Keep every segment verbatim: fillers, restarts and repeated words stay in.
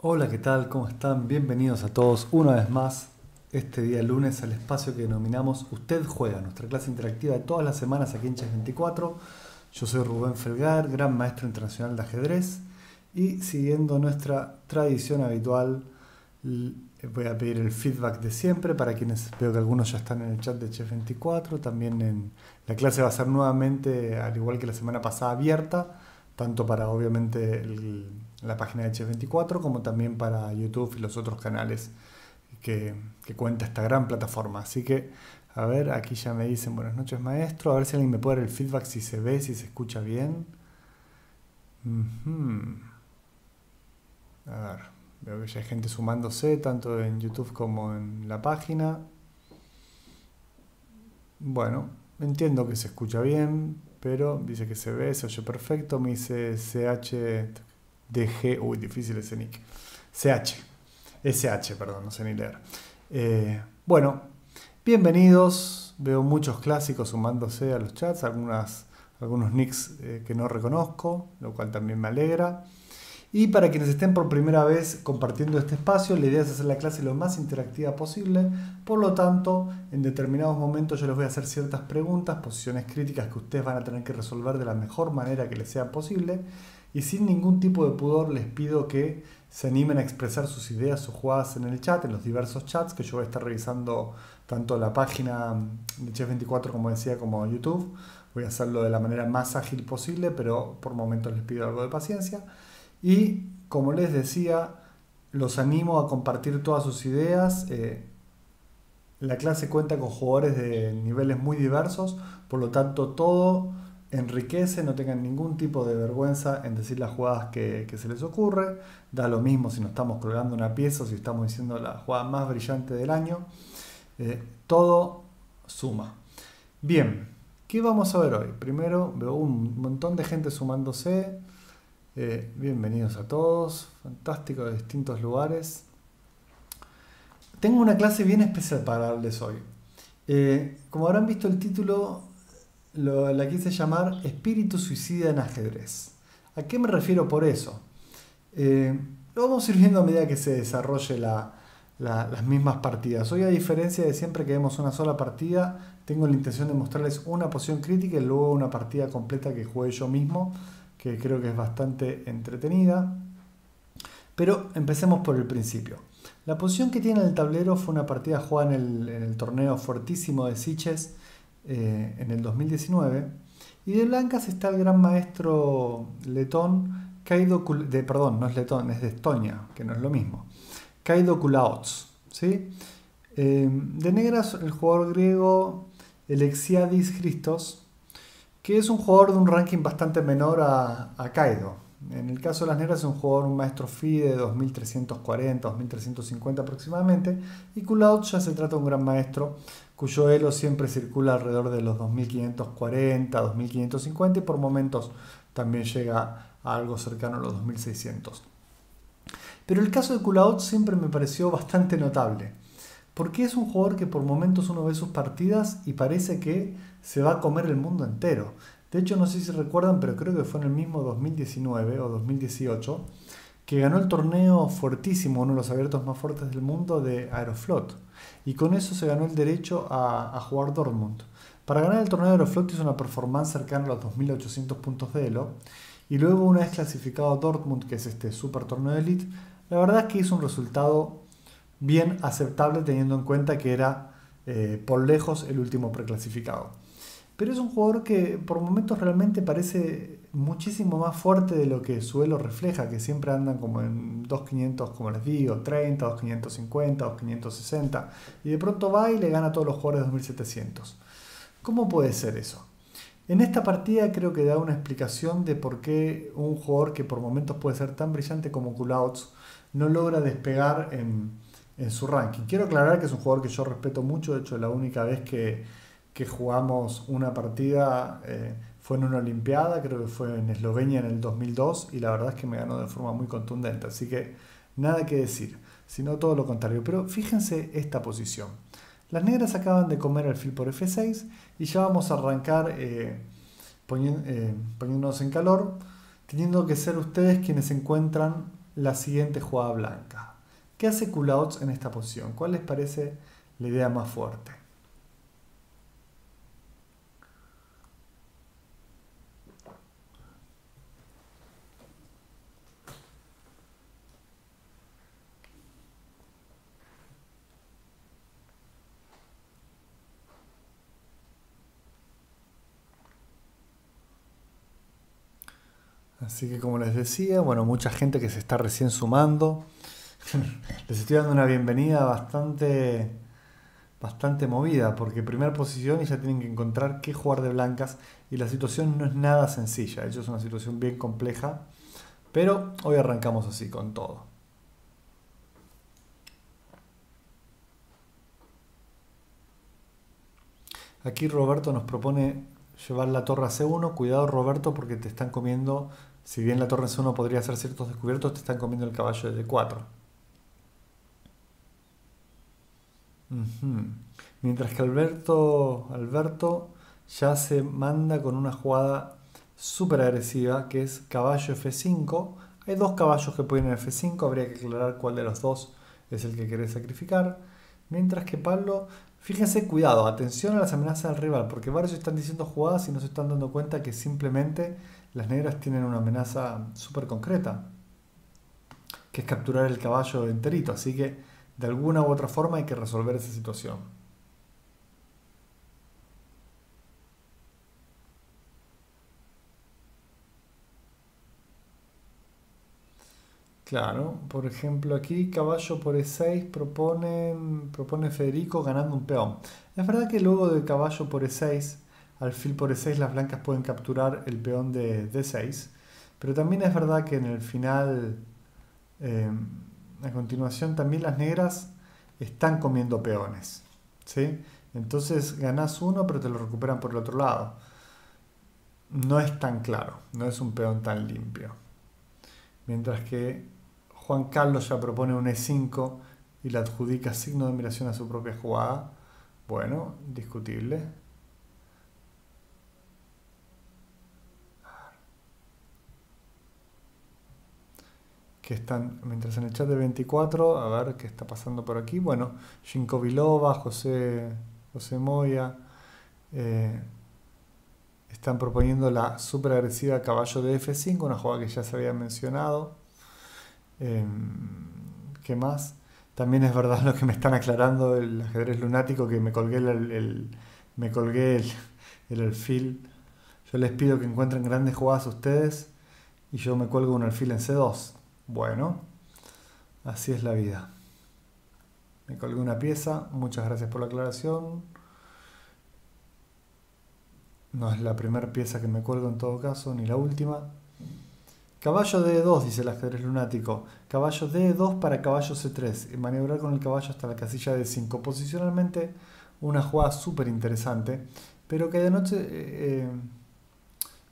Hola, ¿qué tal? ¿Cómo están? Bienvenidos a todos una vez más este día lunes al espacio que denominamos Usted Juega, nuestra clase interactiva de todas las semanas aquí en chess veinticuatro. Yo soy Rubén Felgar, gran maestro internacional de ajedrez, y siguiendo nuestra tradición habitual voy a pedir el feedback de siempre para quienes veo que algunos ya están en el chat de chess veinticuatro. También en la clase va a ser nuevamente, al igual que la semana pasada, abierta, tanto para obviamente el la página de chess veinticuatro como también para YouTube y los otros canales que, que cuenta esta gran plataforma. Así que, a ver, aquí ya me dicen buenas noches maestro, a ver si alguien me puede dar el feedback, si se ve, si se escucha bien. Uh-huh. A ver, veo que ya hay gente sumándose tanto en YouTube como en la página. Bueno, entiendo que se escucha bien, pero dice que se ve, se oye perfecto. Me dice C H... D G, uy, difícil ese nick. C H, S H, perdón, no sé ni leer. Eh, bueno, bienvenidos. Veo muchos clásicos sumándose a los chats, algunas, algunos nicks eh, que no reconozco, lo cual también me alegra. Y para quienes estén por primera vez compartiendo este espacio, la idea es hacer la clase lo más interactiva posible. Por lo tanto, en determinados momentos yo les voy a hacer ciertas preguntas, posiciones críticas que ustedes van a tener que resolver de la mejor manera que les sea posible. Y sin ningún tipo de pudor les pido que se animen a expresar sus ideas, sus jugadas en el chat, en los diversos chats que yo voy a estar revisando, tanto la página de chess veinticuatro, como decía, como YouTube. Voy a hacerlo de la manera más ágil posible, pero por momentos les pido algo de paciencia. Y como les decía, los animo a compartir todas sus ideas. Eh, la clase cuenta con jugadores de niveles muy diversos, por lo tanto todo enriquece, no tengan ningún tipo de vergüenza en decir las jugadas que, que se les ocurre. Da lo mismo si nos estamos colgando una pieza o si estamos diciendo la jugada más brillante del año. Eh, todo suma. Bien, ¿qué vamos a ver hoy? Primero veo un montón de gente sumándose. Eh, bienvenidos a todos, fantástico, de distintos lugares. Tengo una clase bien especial para darles hoy. Eh, como habrán visto el título, Lo, la quise llamar Espíritu Suicida en Ajedrez. ¿A qué me refiero por eso? Eh, lo vamos a ir viendo a medida que se desarrolle la, la, las mismas partidas. Hoy, a diferencia de siempre que vemos una sola partida, tengo la intención de mostrarles una posición crítica y luego una partida completa que juegue yo mismo, que creo que es bastante entretenida. Pero empecemos por el principio. La posición que tiene el tablero fue una partida jugada en el, en el torneo fortísimo de Sitges, Eh, en el dos mil diecinueve, y de blancas está el gran maestro letón Kaido Kul de, perdón, no es letón, es de Estonia, que no es lo mismo, Kaido Kulaots, ¿sí? Eh, de negras el jugador griego Elexiadis Christos, que es un jugador de un ranking bastante menor a, a Kaido. En el caso de las negras es un jugador, un maestro F I D E de dos mil trescientos cuarenta, dos mil trescientos cincuenta aproximadamente, y Kulaots ya se trata de un gran maestro cuyo elo siempre circula alrededor de los dos mil quinientos cuarenta, dos mil quinientos cincuenta y por momentos también llega a algo cercano a los dos mil seiscientos. Pero el caso de Kulaots siempre me pareció bastante notable, porque es un jugador que por momentos uno ve sus partidas y parece que se va a comer el mundo entero. De hecho, no sé si recuerdan, pero creo que fue en el mismo dos mil diecinueve o dos mil dieciocho que ganó el torneo fortísimo, uno de los abiertos más fuertes del mundo, de Aeroflot. Y con eso se ganó el derecho a, a jugar Dortmund. Para ganar el torneo de Aeroflot hizo una performance cercana a los dos mil ochocientos puntos de elo. Y luego, una vez clasificado a Dortmund, que es este super torneo de elite, la verdad es que hizo un resultado bien aceptable teniendo en cuenta que era eh, por lejos el último preclasificado. Pero es un jugador que por momentos realmente parece muchísimo más fuerte de lo que su elo refleja, que siempre andan como en dos mil quinientos, como les digo, treinta, dos mil quinientos cincuenta, dos mil quinientos sesenta, y de pronto va y le gana a todos los jugadores de dos mil setecientos. ¿Cómo puede ser eso? En esta partida creo que da una explicación de por qué un jugador que por momentos puede ser tan brillante como Kulaots no logra despegar en, en su ranking. Quiero aclarar que es un jugador que yo respeto mucho. De hecho, la única vez que, que jugamos una partida eh, fue en una olimpiada, creo que fue en Eslovenia en el dos mil dos, y la verdad es que me ganó de forma muy contundente, así que nada que decir, sino todo lo contrario. Pero fíjense esta posición. Las negras acaban de comer alfil por F seis y ya vamos a arrancar eh, poni eh, poniéndonos en calor, teniendo que ser ustedes quienes encuentran la siguiente jugada blanca. ¿Qué hace Kulaots en esta posición? ¿Cuál les parece la idea más fuerte? Así que, como les decía, bueno, mucha gente que se está recién sumando. Les estoy dando una bienvenida bastante, bastante movida, porque primera posición y ya tienen que encontrar qué jugar de blancas, y la situación no es nada sencilla. De hecho, es una situación bien compleja, pero hoy arrancamos así con todo. Aquí Roberto nos propone llevar la torre a ce uno. Cuidado, Roberto, porque te están comiendo. Si bien la torre en ce uno podría hacer ciertos descubiertos, te están comiendo el caballo de de cuatro. Uh-huh. Mientras que Alberto, Alberto ya se manda con una jugada súper agresiva, que es caballo efe cinco. Hay dos caballos que pueden ir en efe cinco, habría que aclarar cuál de los dos es el que querés sacrificar. Mientras que Pablo, fíjense, cuidado, atención a las amenazas del rival, porque varios están diciendo jugadas y no se están dando cuenta que simplemente las negras tienen una amenaza súper concreta, que es capturar el caballo enterito. Así que de alguna u otra forma hay que resolver esa situación. Claro, por ejemplo aquí caballo por e seis proponen, propone Federico ganando un peón. Es verdad que luego de caballo por e seis, alfil por e seis, las blancas pueden capturar el peón de de seis, pero también es verdad que en el final, eh, a continuación, también las negras están comiendo peones, ¿sí? Entonces ganás uno pero te lo recuperan por el otro lado. No es tan claro, no es un peón tan limpio. Mientras que Juan Carlos ya propone un e cinco y le adjudica signo de admiración a su propia jugada. Bueno, discutible. Que están, mientras en el chat de veinticuatro, a ver qué está pasando por aquí. Bueno, Jinko Vilova, José, José Moya, eh, están proponiendo la súper agresiva caballo de efe cinco, una jugada que ya se había mencionado. Eh, ¿Qué más? También es verdad lo que me están aclarando, el ajedrez lunático, que me colgué el, el, me colgué el, el alfil. Yo les pido que encuentren grandes jugadas ustedes y yo me cuelgo un alfil en ce dos. Bueno, así es la vida. Me colgué una pieza, muchas gracias por la aclaración. No es la primera pieza que me cuelgo en todo caso, ni la última. Caballo de dos, dice el ajedrez lunático. Caballo de dos para caballo ce tres. Y maniobrar con el caballo hasta la casilla de cinco. Posicionalmente una jugada súper interesante, pero que de noche... Eh, eh,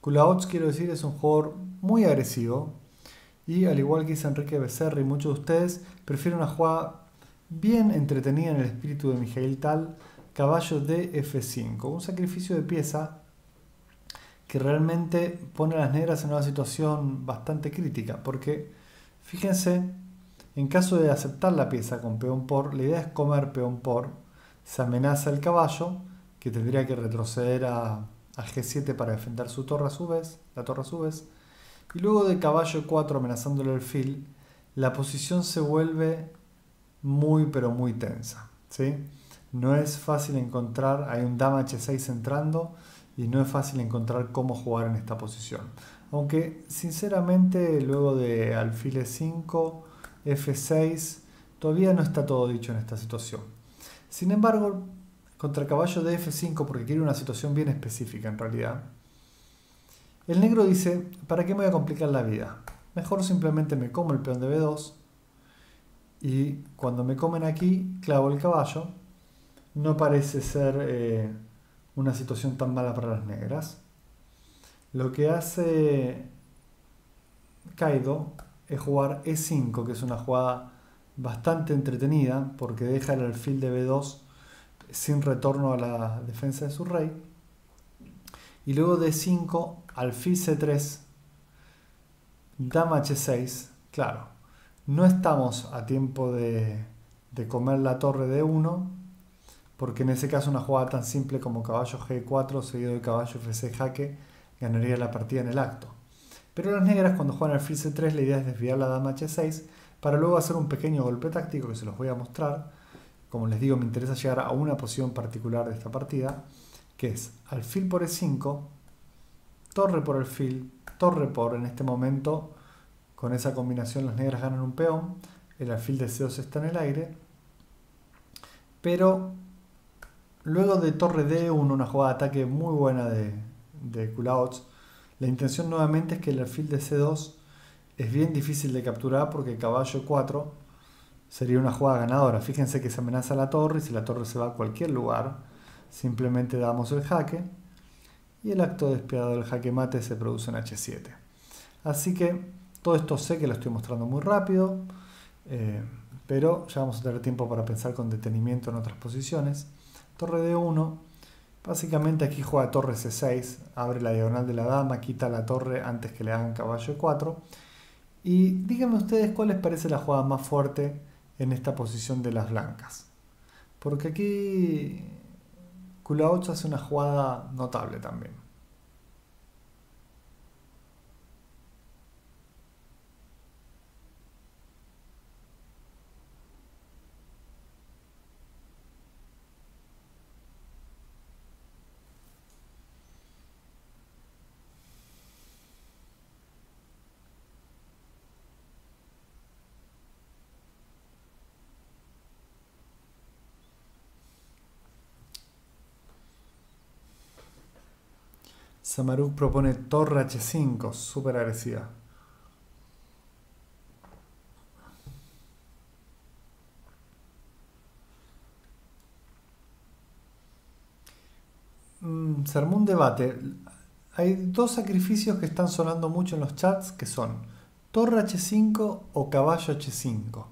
Kulaots, quiero decir, es un jugador muy agresivo. Y al igual que dice Enrique Becerra y muchos de ustedes, prefiero una jugada bien entretenida en el espíritu de Mijail Tal, caballo de efe cinco. Un sacrificio de pieza que realmente pone a las negras en una situación bastante crítica. Porque, fíjense, en caso de aceptar la pieza con peón por, la idea es comer peón por. Se amenaza el caballo, que tendría que retroceder a, a ge siete para defender su torre a su vez, la torre a su vez. Y luego de caballo cuatro amenazándole el alfil, la posición se vuelve muy pero muy tensa, ¿sí? No es fácil encontrar, hay un dama hache seis entrando y no es fácil encontrar cómo jugar en esta posición. Aunque sinceramente luego de alfil e cinco, efe seis, todavía no está todo dicho en esta situación. Sin embargo, contra el caballo de efe cinco, porque quiere una situación bien específica en realidad, el negro dice, ¿para qué me voy a complicar la vida? Mejor simplemente me como el peón de be dos y cuando me comen aquí, clavo el caballo. No parece ser eh, una situación tan mala para las negras. Lo que hace Kaido es jugar e cinco, que es una jugada bastante entretenida porque deja el alfil de be dos sin retorno a la defensa de su rey. Y luego de e cinco, alfil ce tres, dama hache seis, claro, No estamos a tiempo de, de comer la torre de uno, porque en ese caso una jugada tan simple como caballo G cuatro seguido de caballo F seis jaque ganaría la partida en el acto. Pero las negras, cuando juegan alfil C tres, la idea es desviar la dama H seis para luego hacer un pequeño golpe táctico que se los voy a mostrar. Como les digo, me interesa llegar a una posición particular de esta partida, que es alfil por E cinco, torre por alfil, torre por. En este momento, con esa combinación, las negras ganan un peón, el alfil de C dos está en el aire, pero luego de torre D uno, una jugada de ataque muy buena de, de Kulaots, la intención nuevamente es que el alfil de C dos es bien difícil de capturar, porque caballo cuatro sería una jugada ganadora. Fíjense que se amenaza la torre, y si la torre se va a cualquier lugar, simplemente damos el jaque, y el acto despiadado del jaque mate se produce en H siete. Así que todo esto sé que lo estoy mostrando muy rápido, eh, pero ya vamos a tener tiempo para pensar con detenimiento en otras posiciones. Torre D uno, básicamente aquí juega torre C seis, abre la diagonal de la dama, quita la torre antes que le hagan caballo cuatro. Y díganme ustedes cuál les parece la jugada más fuerte en esta posición de las blancas. Porque aquí Kulaots hace una jugada notable también. Samaruk propone torre H cinco, súper agresiva. Mm, se armó un debate. Hay dos sacrificios que están sonando mucho en los chats, que son torre H cinco o caballo H cinco.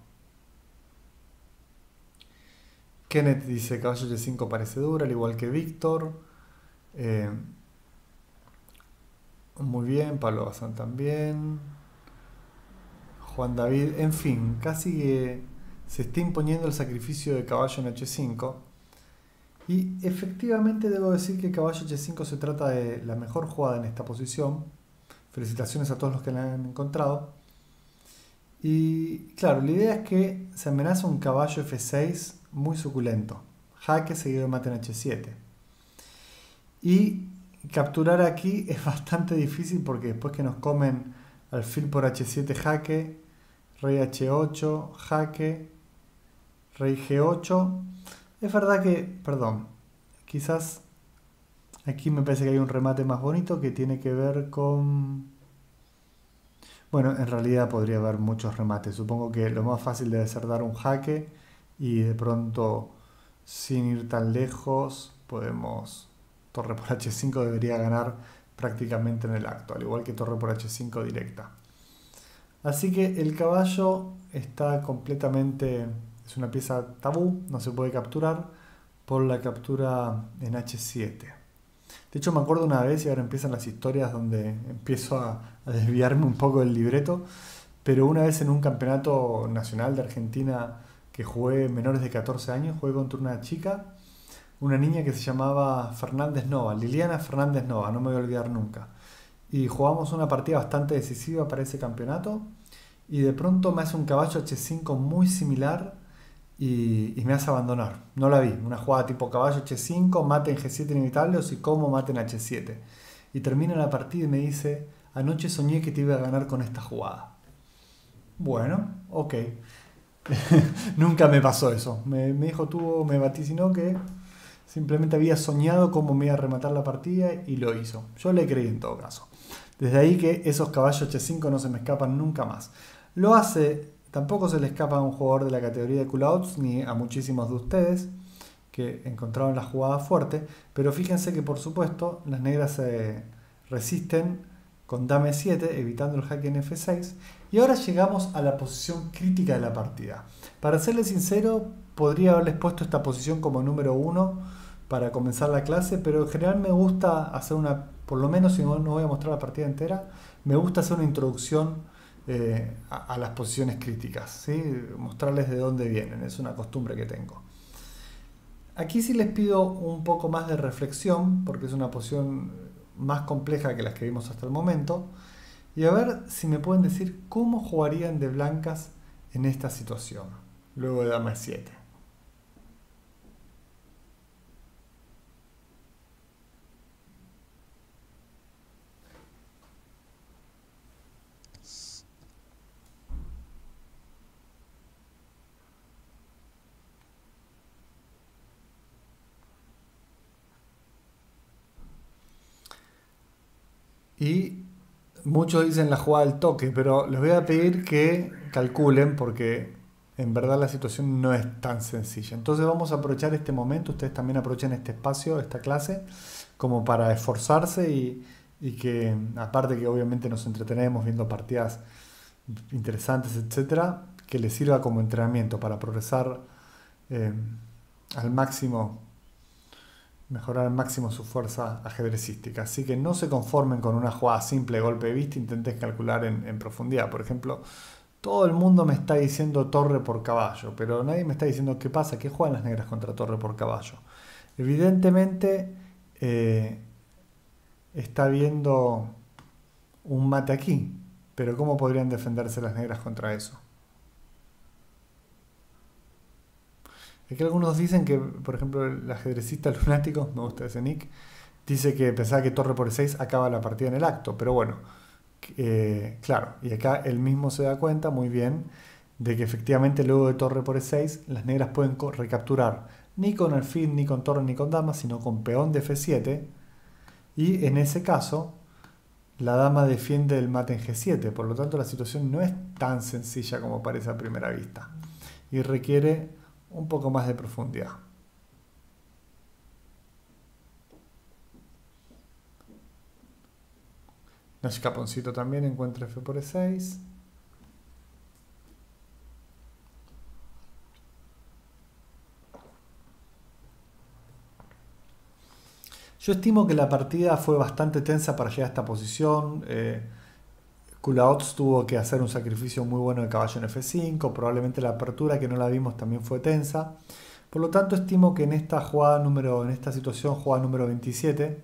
Kenneth dice caballo H cinco parece dura, al igual que Víctor. Eh, Muy bien, Pablo Bazán también, Juan David, en fin, casi que se está imponiendo el sacrificio de caballo en H cinco. Y efectivamente debo decir que caballo H cinco se trata de la mejor jugada en esta posición. Felicitaciones a todos los que la han encontrado. Y claro, la idea es que se amenaza un caballo F seis muy suculento, jaque seguido de mate en H siete. Y capturar aquí es bastante difícil, porque después que nos comen alfil por H siete jaque, rey H ocho jaque, rey G ocho, es verdad que, perdón, quizás aquí me parece que hay un remate más bonito que tiene que ver con... Bueno, en realidad podría haber muchos remates, supongo que lo más fácil debe ser dar un jaque y de pronto, sin ir tan lejos, podemos... Torre por H cinco debería ganar prácticamente en el acto, al igual que torre por H cinco directa. Así que el caballo está completamente... es una pieza tabú, no se puede capturar por la captura en H siete. De hecho, me acuerdo una vez, y ahora empiezan las historias donde empiezo a, a desviarme un poco del libreto, pero una vez en un campeonato nacional de Argentina que jugué menores de catorce años, jugué contra una chica... una niña que se llamaba Fernández Nova, Liliana Fernández Nova, no me voy a olvidar nunca. Y jugamos una partida bastante decisiva para ese campeonato, y de pronto me hace un caballo H cinco muy similar y, y me hace abandonar. No la vi, una jugada tipo caballo H cinco, mate en G siete inevitable, o si como mate en H siete. Y termina la partida y me dice, anoche soñé que te iba a ganar con esta jugada. Bueno, ok. Nunca me pasó eso. Me, me dijo, tú me vaticinó que... simplemente había soñado cómo me iba a rematar la partida y lo hizo. Yo le creí en todo caso. Desde ahí que esos caballos H cinco no se me escapan nunca más. Lo hace, tampoco se le escapa a un jugador de la categoría de Kulaots, ni a muchísimos de ustedes que encontraron la jugada fuerte. Pero fíjense que por supuesto las negras se resisten con dama E siete, evitando el jaque en F seis. Y ahora llegamos a la posición crítica de la partida. Para serles sincero, podría haberles puesto esta posición como número uno para comenzar la clase, pero en general me gusta hacer una, por lo menos si no, no voy a mostrar la partida entera, me gusta hacer una introducción eh, a, a las posiciones críticas, ¿sí? Mostrarles de dónde vienen, es una costumbre que tengo. Aquí sí les pido un poco más de reflexión, porque es una posición más compleja que las que vimos hasta el momento, y a ver si me pueden decir cómo jugarían de blancas en esta situación, luego de dama e siete. Y muchos dicen la jugada al toque, pero les voy a pedir que calculen porque en verdad la situación no es tan sencilla. Entonces vamos a aprovechar este momento, ustedes también aprovechen este espacio, esta clase, como para esforzarse y, y que, aparte que obviamente nos entretenemos viendo partidas interesantes, etcétera, que les sirva como entrenamiento para progresar eh, al máximo, mejorar al máximo su fuerza ajedrecística. Así que no se conformen con una jugada simple, golpe de vista, intenten calcular en, en profundidad. Por ejemplo, todo el mundo me está diciendo torre por caballo, pero nadie me está diciendo qué pasa, qué juegan las negras contra torre por caballo. Evidentemente eh, está habiendo un mate aquí, pero ¿cómo podrían defenderse las negras contra eso? Aquí algunos dicen que, por ejemplo, el ajedrecista lunático, me gusta ese nick, dice que pensaba que torre por e seis acaba la partida en el acto, pero bueno, eh, claro, y acá él mismo se da cuenta muy bien de que efectivamente luego de torre por e seis las negras pueden recapturar ni con alfil, ni con torre, ni con dama, sino con peón de efe siete, y en ese caso la dama defiende el mate en ge siete, por lo tanto la situación no es tan sencilla como parece a primera vista y requiere un poco más de profundidad. Nash Caponcito también encuentra F por e seis. Yo estimo que la partida fue bastante tensa para llegar a esta posición. Eh, Kulaots tuvo que hacer un sacrificio muy bueno de caballo en efe cinco, probablemente la apertura que no la vimos también fue tensa. Por lo tanto estimo que en esta jugada número, en esta situación, jugada número veintisiete,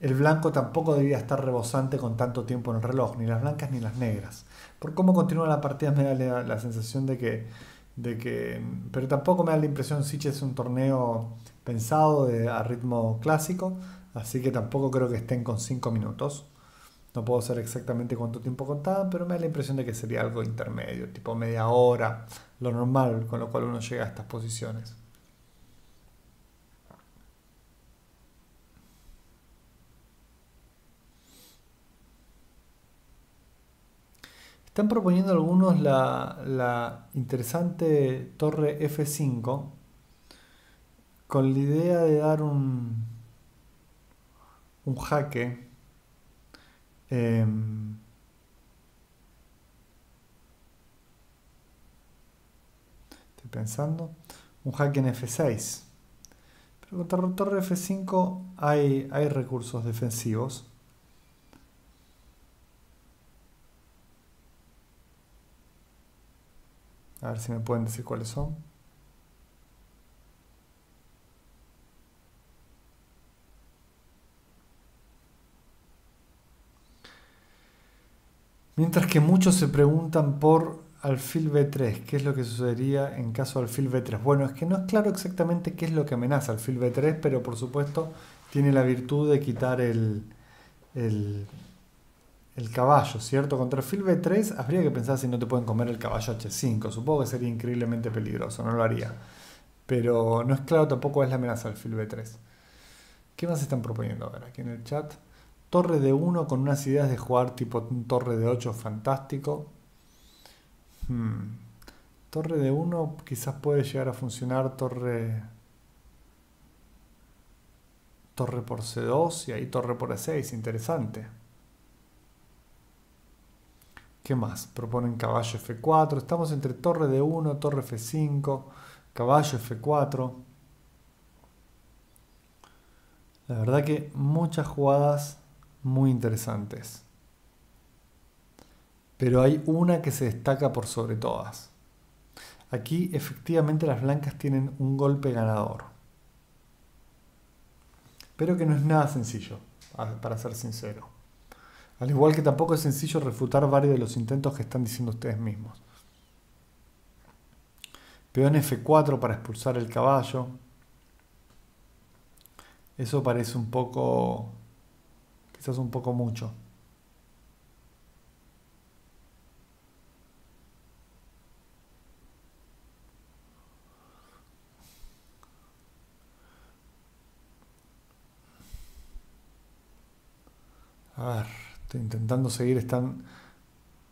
el blanco tampoco debía estar rebosante con tanto tiempo en el reloj, ni las blancas ni las negras. Por cómo continúa la partida me da la, la sensación de que, de que... pero tampoco me da la impresión, Sitges es un torneo pensado de, a ritmo clásico, así que tampoco creo que estén con cinco minutos. No puedo saber exactamente cuánto tiempo contaban, pero me da la impresión de que sería algo intermedio, tipo media hora, lo normal, con lo cual uno llega a estas posiciones. Están proponiendo algunos la, la interesante torre efe cinco, con la idea de dar un, un jaque. Eh, estoy pensando un jaque en efe seis, pero contra la torre efe cinco hay, hay recursos defensivos. A ver si me pueden decir cuáles son. Mientras que muchos se preguntan por alfil be tres, ¿qué es lo que sucedería en caso de alfil be tres? Bueno, es que no es claro exactamente qué es lo que amenaza alfil be tres, pero por supuesto tiene la virtud de quitar el, el, el caballo, ¿cierto? Contra alfil be tres habría que pensar si no te pueden comer el caballo hache cinco, supongo que sería increíblemente peligroso, no lo haría. Pero no es claro tampoco es la amenaza alfil be tres. ¿Qué más están proponiendo ahora aquí en el chat? Torre de uno con unas ideas de jugar tipo torre de ocho, fantástico. Hmm. Torre de uno quizás puede llegar a funcionar torre torre por ce dos y ahí torre por e seis, interesante. ¿Qué más? Proponen caballo efe cuatro, estamos entre torre de uno, torre efe cinco, caballo efe cuatro. La verdad que muchas jugadas muy interesantes. pero hay una que se destaca por sobre todas. Aquí efectivamente las blancas tienen un golpe ganador, pero que no es nada sencillo, para ser sincero. Al igual que tampoco es sencillo refutar varios de los intentos que están diciendo ustedes mismos. Peón efe cuatro para expulsar el caballo. Eso parece un poco, quizás un poco mucho. A ver, estoy intentando seguir, están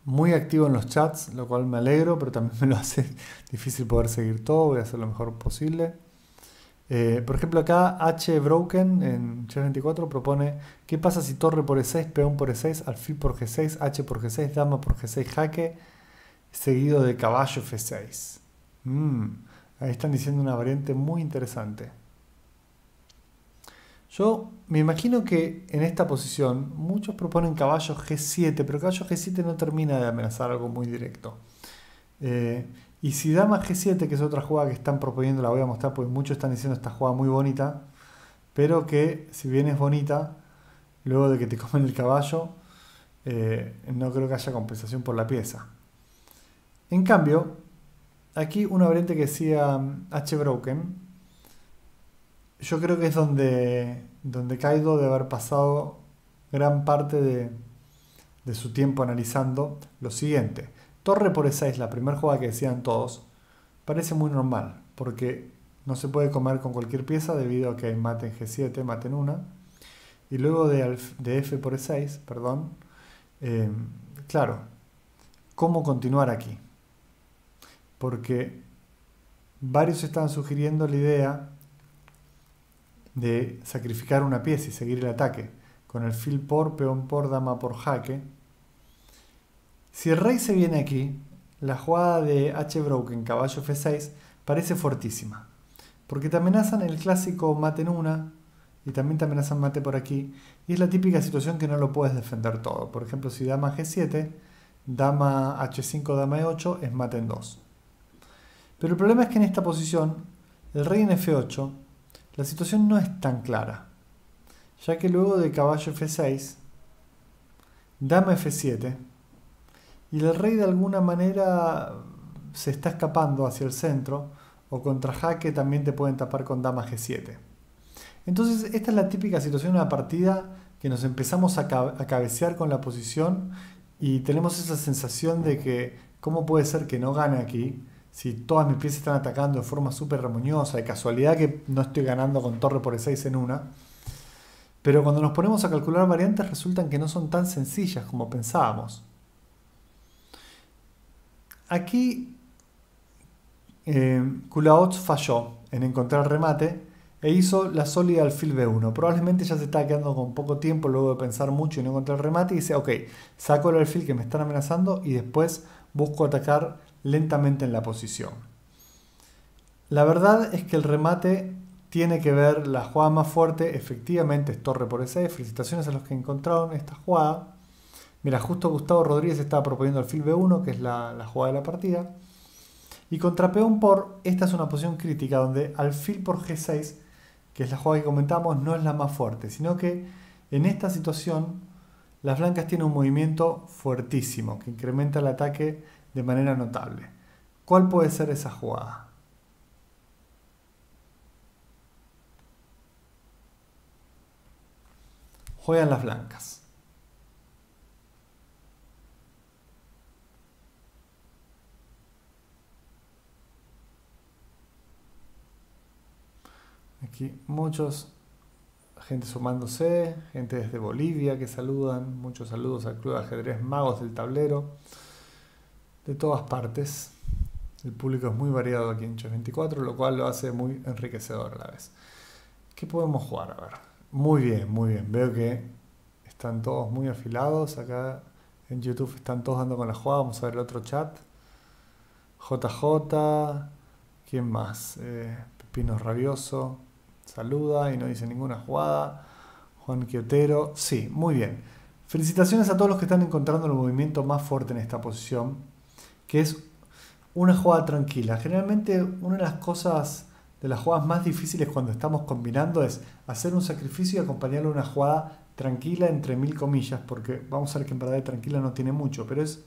muy activos en los chats, lo cual me alegro, pero también me lo hace difícil poder seguir todo. Voy a hacer lo mejor posible. Eh, por ejemplo, acá H. Broken en chess veinticuatro propone: ¿qué pasa si torre por e seis, peón por e seis, alfil por ge seis, h por ge seis, dama por ge seis, jaque, seguido de caballo efe seis? Mm, ahí están diciendo una variante muy interesante. Yo me imagino que en esta posición muchos proponen caballo ge siete, pero caballo ge siete no termina de amenazar algo muy directo. Eh, y si dama ge siete, que es otra jugada que están proponiendo, la voy a mostrar porque muchos están diciendo esta jugada muy bonita, pero que si bien es bonita, luego de que te comen el caballo, eh, no creo que haya compensación por la pieza. En cambio, aquí una variante que decía H. Broken, yo creo que es donde, donde Kaido debe haber pasado gran parte de, de su tiempo analizando lo siguiente. Torre por e seis, la primera jugada que decían todos, parece muy normal, porque no se puede comer con cualquier pieza debido a que hay mate en ge siete, mate en una. Y luego de, de f por e seis, perdón, eh, claro, ¿cómo continuar aquí? Porque varios están sugiriendo la idea de sacrificar una pieza y seguir el ataque con alfil por, peón por, dama por, jaque. Si el rey se viene aquí, la jugada de H. Broken, caballo efe seis, parece fortísima, porque te amenazan el clásico mate en una y también te amenazan mate por aquí, y es la típica situación que no lo puedes defender todo. Por ejemplo, si dama ge siete, dama hache cinco, dama e ocho, es mate en dos. Pero el problema es que en esta posición el rey en efe ocho, la situación no es tan clara, ya que luego de caballo efe seis, dama efe siete, y el rey de alguna manera se está escapando hacia el centro, o contra jaque también te pueden tapar con dama ge siete. Entonces esta es la típica situación de una partida que nos empezamos a, cab a cabecear con la posición y tenemos esa sensación de que cómo puede ser que no gane aquí, si todas mis piezas están atacando de forma súper armoniosa, de casualidad que no estoy ganando con torre por e seis en una. Pero cuando nos ponemos a calcular variantes resultan que no son tan sencillas como pensábamos. Aquí eh, Kulaots falló en encontrar remate e hizo la sólida alfil be uno. Probablemente ya se está quedando con poco tiempo luego de pensar mucho y no encontrar remate, y dice: ok, saco el alfil que me están amenazando y después busco atacar lentamente en la posición. La verdad es que el remate tiene que ver, la jugada más fuerte efectivamente es torre por e seis. Felicitaciones a los que encontraron esta jugada. Mira, justo Gustavo Rodríguez estaba proponiendo alfil be uno, que es la, la jugada de la partida. Y contra peón por, esta es una posición crítica donde alfil por ge seis, que es la jugada que comentamos, no es la más fuerte, sino que en esta situación las blancas tienen un movimiento fuertísimo que incrementa el ataque de manera notable. ¿Cuál puede ser esa jugada? Juegan las blancas. Aquí muchos, gente sumándose, gente desde Bolivia que saludan, muchos saludos al Club de Ajedrez Magos del Tablero, de todas partes. El público es muy variado aquí en chess veinticuatro, lo cual lo hace muy enriquecedor a la vez. ¿Qué podemos jugar? A ver. Muy bien, muy bien. Veo que están todos muy afilados. Acá en YouTube están todos dando con la jugada. Vamos a ver el otro chat. jota jota. ¿Quién más? Eh, Pepino Rabioso saluda y no dice ninguna jugada. Juan Quiotero. Sí, muy bien. Felicitaciones a todos los que están encontrando el movimiento más fuerte en esta posición, que es una jugada tranquila. Generalmente una de las cosas, de las jugadas más difíciles cuando estamos combinando, es hacer un sacrificio y acompañarlo a una jugada tranquila entre mil comillas, porque vamos a ver que en verdad de tranquila no tiene mucho, pero es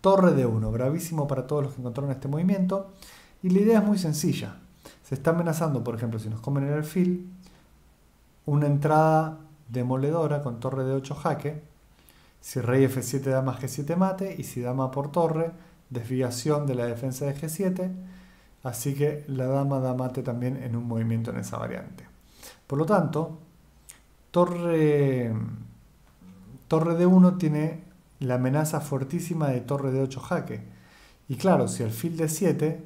torre de uno, bravísimo para todos los que encontraron este movimiento. Y la idea es muy sencilla. Se está amenazando, por ejemplo, si nos comen el alfil, una entrada demoledora con torre de ocho jaque. Si rey efe siete, dama ge siete mate, y si dama por torre, desviación de la defensa de ge siete. Así que la dama da mate también en un movimiento en esa variante. Por lo tanto, torre, torre de uno tiene la amenaza fuertísima de torre de ocho jaque. Y claro, si alfil de siete,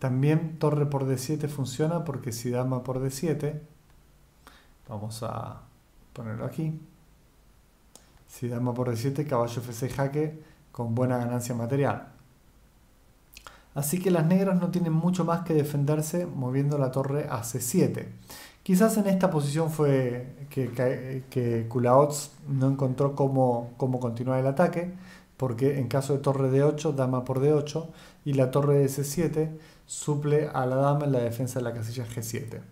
también torre por de siete funciona, porque si dama por de siete, vamos a ponerlo aquí, si dama por de siete, caballo efe seis jaque con buena ganancia material. Así que las negras no tienen mucho más que defenderse moviendo la torre a ce siete. Quizás en esta posición fue que, que, que Kulaots no encontró cómo, cómo continuar el ataque, porque en caso de torre de ocho, dama por de ocho, y la torre de ce siete suple a la dama en la defensa de la casilla ge siete.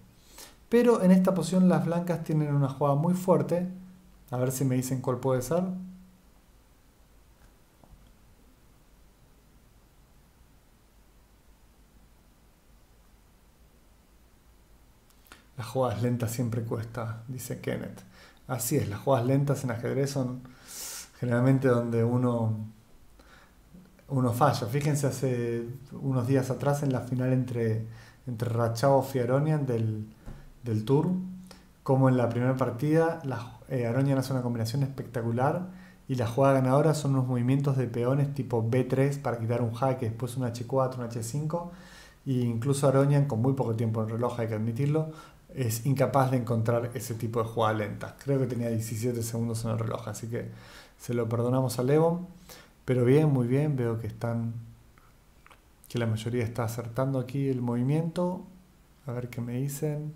Pero en esta posición las blancas tienen una jugada muy fuerte. A ver si me dicen cuál puede ser. Las jugadas lentas siempre cuesta, dice Kenneth. Así es, las jugadas lentas en ajedrez son generalmente donde uno, uno falla. Fíjense, hace unos días atrás en la final entre, entre Rachavoff y Aronian del, del Tour, como en la primera partida, la, eh, Aronian hace una combinación espectacular y la jugada ganadora son unos movimientos de peones tipo be tres para quitar un jaque, después un hache cuatro, un hache cinco, e incluso Aronian, con muy poco tiempo en reloj, hay que admitirlo, es incapaz de encontrar ese tipo de jugada lenta. Creo que tenía diecisiete segundos en el reloj, así que se lo perdonamos a Levon. Pero bien, muy bien, veo que están, que la mayoría está acertando aquí el movimiento. A ver qué me dicen.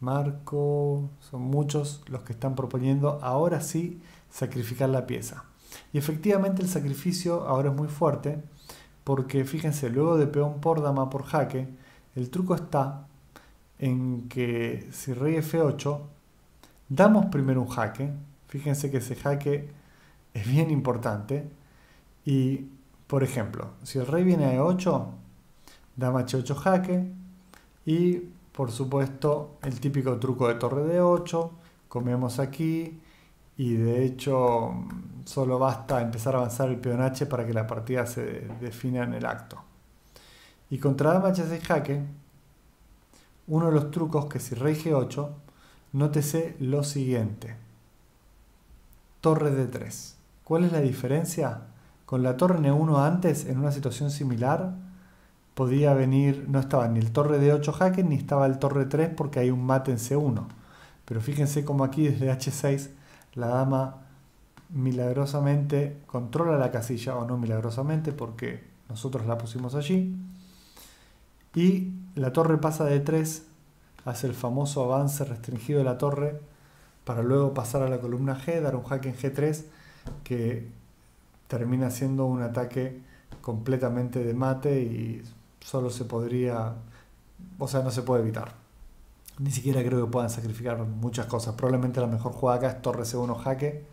Marco, son muchos los que están proponiendo ahora sí sacrificar la pieza. Y efectivamente el sacrificio ahora es muy fuerte, porque fíjense, luego de peón por dama por jaque, el truco está en que si rey efe ocho, damos primero un jaque. Fíjense que ese jaque es bien importante. Y, por ejemplo, si el rey viene a e ocho, dama hache ocho jaque. Y, por supuesto, el típico truco de torre de ocho. Comemos aquí. Y, de hecho, solo basta empezar a avanzar el peón H para que la partida se defina en el acto. Y contra dama hache seis jaque, uno de los trucos, que si rey ge ocho, nótese lo siguiente. Torre de tres. ¿Cuál es la diferencia? Con la torre ene uno antes, en una situación similar, podía venir, no estaba ni el torre de ocho jaque, ni estaba el torre tres, porque hay un mate en ce uno. Pero fíjense como aquí desde hache seis la dama milagrosamente controla la casilla, o no milagrosamente, porque nosotros la pusimos allí. Y la torre pasa de tres, hace el famoso avance restringido de la torre para luego pasar a la columna G, dar un jaque en ge tres, que termina siendo un ataque completamente de mate y solo se podría, o sea, no se puede evitar. Ni siquiera creo que puedan sacrificar muchas cosas. Probablemente la mejor jugada acá es torre ce uno jaque,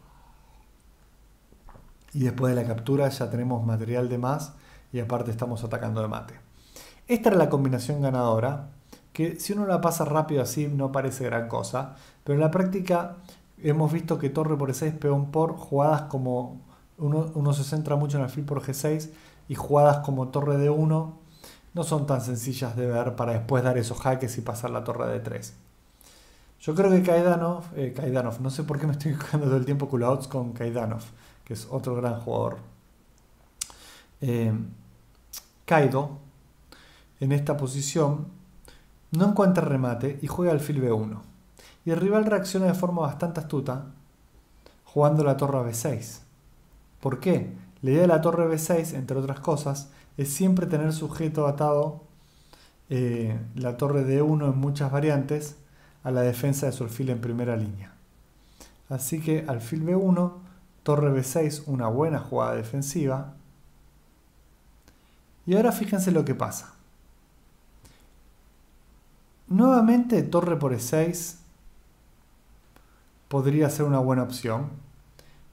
y después de la captura ya tenemos material de más y aparte estamos atacando de mate. Esta era la combinación ganadora, que si uno la pasa rápido así no parece gran cosa, pero en la práctica hemos visto que torre por e seis, peón por, jugadas como uno, uno se centra mucho en alfil por ge seis, y jugadas como torre de uno no son tan sencillas de ver para después dar esos jaques y pasar la torre de tres. Yo creo que Kaidanov, eh, Kaidanov, no sé por qué me estoy jugando todo el tiempo Kulaots con Kaidanov, que es otro gran jugador. Eh, Kaido, en esta posición, no encuentra remate y juega alfil be uno. Y el rival reacciona de forma bastante astuta jugando la torre be seis. ¿Por qué? La idea de la torre be seis, entre otras cosas, es siempre tener sujeto atado eh, la torre de uno en muchas variantes a la defensa de su alfil en primera línea. Así que alfil be uno, torre be seis, una buena jugada defensiva. Y ahora fíjense lo que pasa. Nuevamente torre por e seis podría ser una buena opción.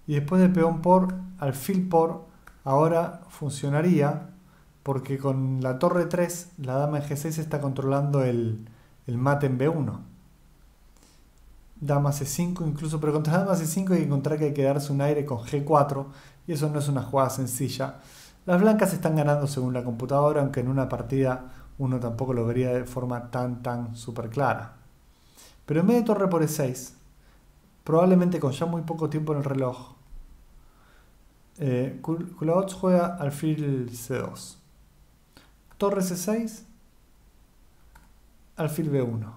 Y después de peón por, alfil por, ahora funcionaría, porque con la torre tres la dama en ge seis está controlando el, el mate en be uno. Dama ce cinco incluso, pero contra dama ce cinco hay que encontrar que hay que darse un aire con ge cuatro, y eso no es una jugada sencilla. Las blancas están ganando según la computadora, aunque en una partida uno tampoco lo vería de forma tan tan súper clara. Pero en vez de torre por e seis, probablemente con ya muy poco tiempo en el reloj, eh, Kulaots juega alfil ce dos, torre ce seis, alfil be uno,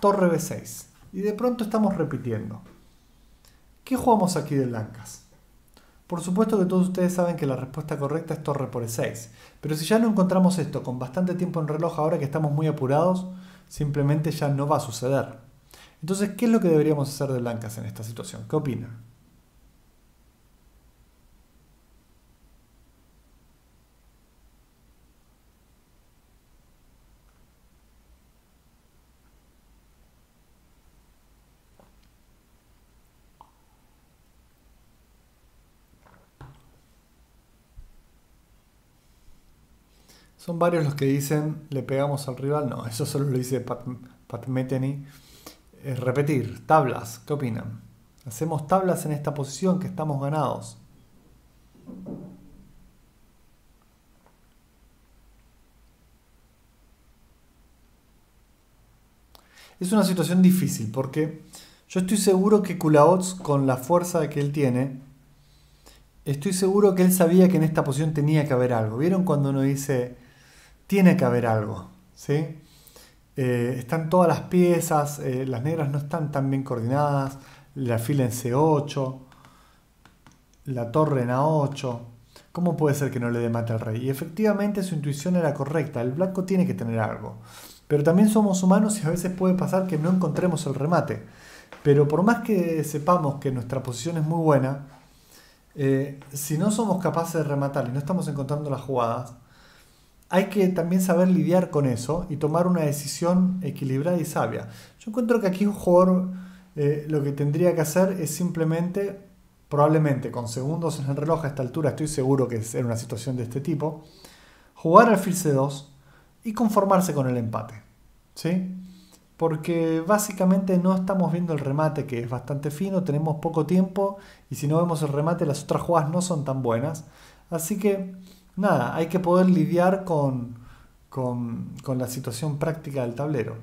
torre be seis, y de pronto estamos repitiendo. ¿Qué jugamos aquí de blancas? Por supuesto que todos ustedes saben que la respuesta correcta es torre por e seis, pero si ya no encontramos esto con bastante tiempo en reloj, ahora que estamos muy apurados, simplemente ya no va a suceder. Entonces, ¿qué es lo que deberíamos hacer de blancas en esta situación? ¿Qué opinan? Son varios los que dicen, le pegamos al rival. No, eso solo lo dice Pat, Pat Metheny. Eh, repetir, tablas, ¿qué opinan? Hacemos tablas en esta posición que estamos ganados. Es una situación difícil porque yo estoy seguro que Kulaots, con la fuerza que él tiene, estoy seguro que él sabía que en esta posición tenía que haber algo. ¿Vieron cuando uno dice... tiene que haber algo, ¿sí? Eh, están todas las piezas, eh, las negras no están tan bien coordinadas, la fila en ce ocho, la torre en a ocho, ¿cómo puede ser que no le dé mate al rey? Y efectivamente su intuición era correcta, el blanco tiene que tener algo, pero también somos humanos y a veces puede pasar que no encontremos el remate, pero por más que sepamos que nuestra posición es muy buena, eh, si no somos capaces de rematar y no estamos encontrando las jugadas, hay que también saber lidiar con eso y tomar una decisión equilibrada y sabia. Yo encuentro que aquí un jugador eh, lo que tendría que hacer es simplemente, probablemente con segundos en el reloj a esta altura, estoy seguro que es en una situación de este tipo, jugar alfil ce dos y conformarse con el empate, ¿sí? Porque básicamente no estamos viendo el remate, que es bastante fino, tenemos poco tiempo y si no vemos el remate las otras jugadas no son tan buenas, así que... nada, hay que poder lidiar con, con, con la situación práctica del tablero.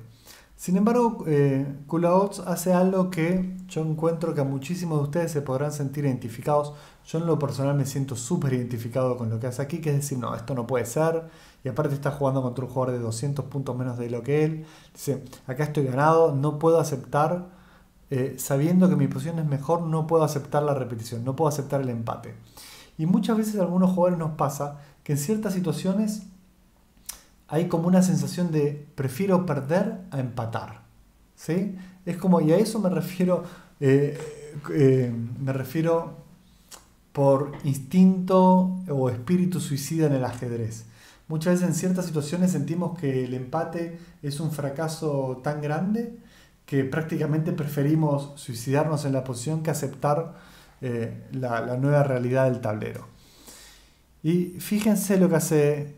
Sin embargo, eh, Kulaots hace algo que yo encuentro que a muchísimos de ustedes se podrán sentir identificados. Yo en lo personal me siento súper identificado con lo que hace aquí, que es decir, no, esto no puede ser. Y aparte está jugando contra un jugador de doscientos puntos menos de lo que él. Dice, acá estoy ganado, no puedo aceptar, eh, sabiendo que mi posición es mejor, no puedo aceptar la repetición, no puedo aceptar el empate. Y muchas veces a algunos jugadores nos pasa que en ciertas situaciones hay como una sensación de prefiero perder a empatar, ¿sí? Es como, y a eso me refiero, eh, eh, me refiero por instinto o espíritu suicida en el ajedrez. Muchas veces en ciertas situaciones sentimos que el empate es un fracaso tan grande que prácticamente preferimos suicidarnos en la posición que aceptar Eh, la, la nueva realidad del tablero. Y fíjense lo que hace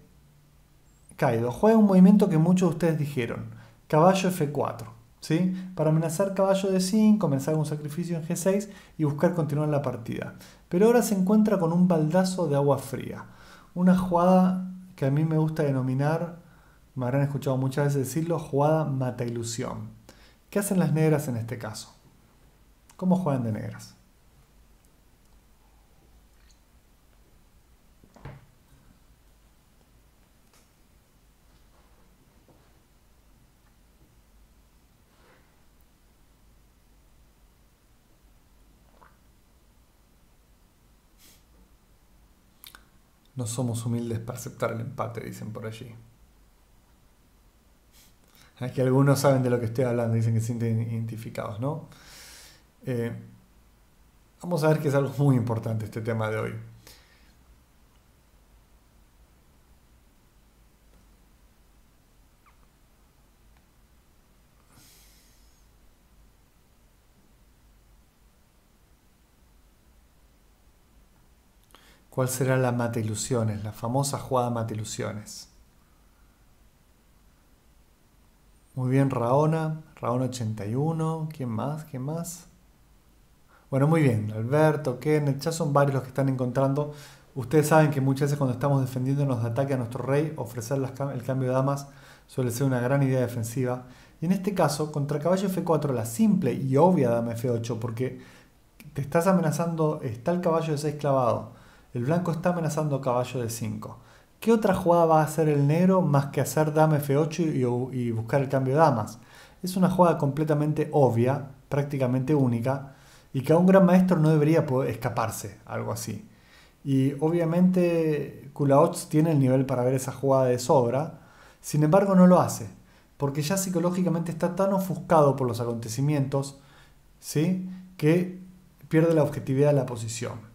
Kaido. Juega un movimiento que muchos de ustedes dijeron, caballo efe cuatro, ¿sí? Para amenazar caballo de cinco, comenzar un sacrificio en ge seis y buscar continuar la partida. Pero ahora se encuentra con un baldazo de agua fría, una jugada que a mí me gusta denominar, me habrán escuchado muchas veces decirlo, jugada mata ilusión. ¿Qué hacen las negras en este caso? ¿Cómo juegan de negras? No somos humildes para aceptar el empate, dicen por allí. Aquí algunos saben de lo que estoy hablando, dicen que se sienten identificados, ¿no? Eh, Vamos a ver que es algo muy importante este tema de hoy. ¿Cuál será la mate-ilusiones? La famosa jugada mate-ilusiones. Muy bien, Raona. Raona ochenta y uno. ¿Quién más? ¿Quién más? Bueno, muy bien. Alberto, Kenneth. Ya son varios los que están encontrando. Ustedes saben que muchas veces cuando estamos defendiéndonos de ataque a nuestro rey, ofrecer las cam el cambio de damas suele ser una gran idea defensiva. Y en este caso, contra caballo efe cuatro, la simple y obvia dama efe ocho, porque te estás amenazando, está el caballo de seis clavado. El blanco está amenazando caballo de cinco. ¿Qué otra jugada va a hacer el negro más que hacer dama efe ocho y, y buscar el cambio de damas? Es una jugada completamente obvia, prácticamente única, y que a un gran maestro no debería poder escaparse, algo así. Y obviamente Kulaots tiene el nivel para ver esa jugada de sobra, sin embargo no lo hace, porque ya psicológicamente está tan ofuscado por los acontecimientos, ¿sí?, que pierde la objetividad de la posición.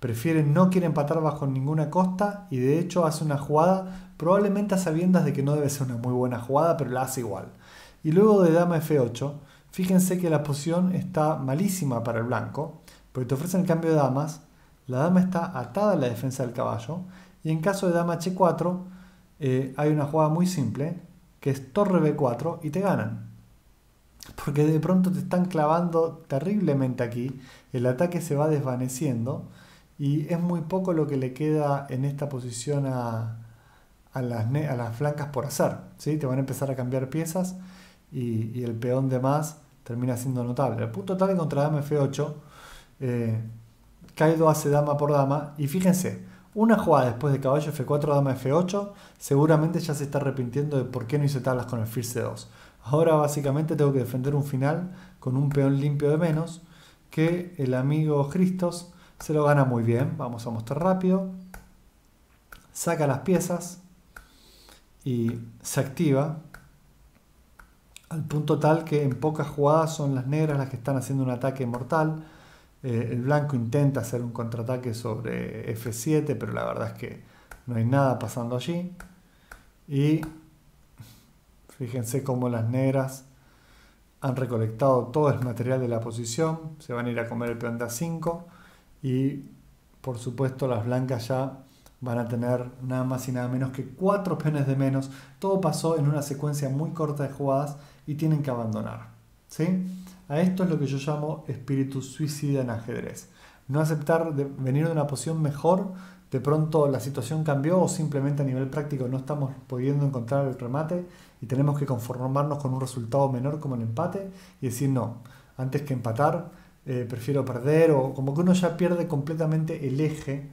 Prefiere no quiere empatar bajo ninguna costa y de hecho hace una jugada probablemente a sabiendas de que no debe ser una muy buena jugada, pero la hace igual. Y luego de dama efe ocho, fíjense que la posición está malísima para el blanco, porque te ofrecen el cambio de damas, la dama está atada a la defensa del caballo, y en caso de dama hache cuatro eh, hay una jugada muy simple, que es torre be cuatro y te ganan. Porque de pronto te están clavando terriblemente aquí, el ataque se va desvaneciendo, y es muy poco lo que le queda en esta posición a, a, las, a las blancas por hacer, ¿sí? Te van a empezar a cambiar piezas y, y el peón de más termina siendo notable. El punto tal contra dama efe ocho, eh, Kaido hace dama por dama y fíjense, una jugada después de caballo efe cuatro, dama efe ocho, seguramente ya se está arrepintiendo de por qué no hice tablas con el Fischer ce dos. Ahora básicamente tengo que defender un final con un peón limpio de menos que el amigo Christos se lo gana muy bien, vamos a mostrar rápido, saca las piezas y se activa al punto tal que en pocas jugadas son las negras las que están haciendo un ataque mortal, eh, el blanco intenta hacer un contraataque sobre efe siete pero la verdad es que no hay nada pasando allí y fíjense cómo las negras han recolectado todo el material de la posición, se van a ir a comer el peón de a cinco y por supuesto las blancas ya van a tener nada más y nada menos que cuatro peones de menos. Todo pasó en una secuencia muy corta de jugadas y tienen que abandonar, ¿sí? A esto es lo que yo llamo espíritu suicida en ajedrez. No aceptar de venir de una posición mejor, de pronto la situación cambió o simplemente a nivel práctico no estamos pudiendo encontrar el remate y tenemos que conformarnos con un resultado menor como el empate y decir no, antes que empatar Eh, prefiero perder, o como que uno ya pierde completamente el eje,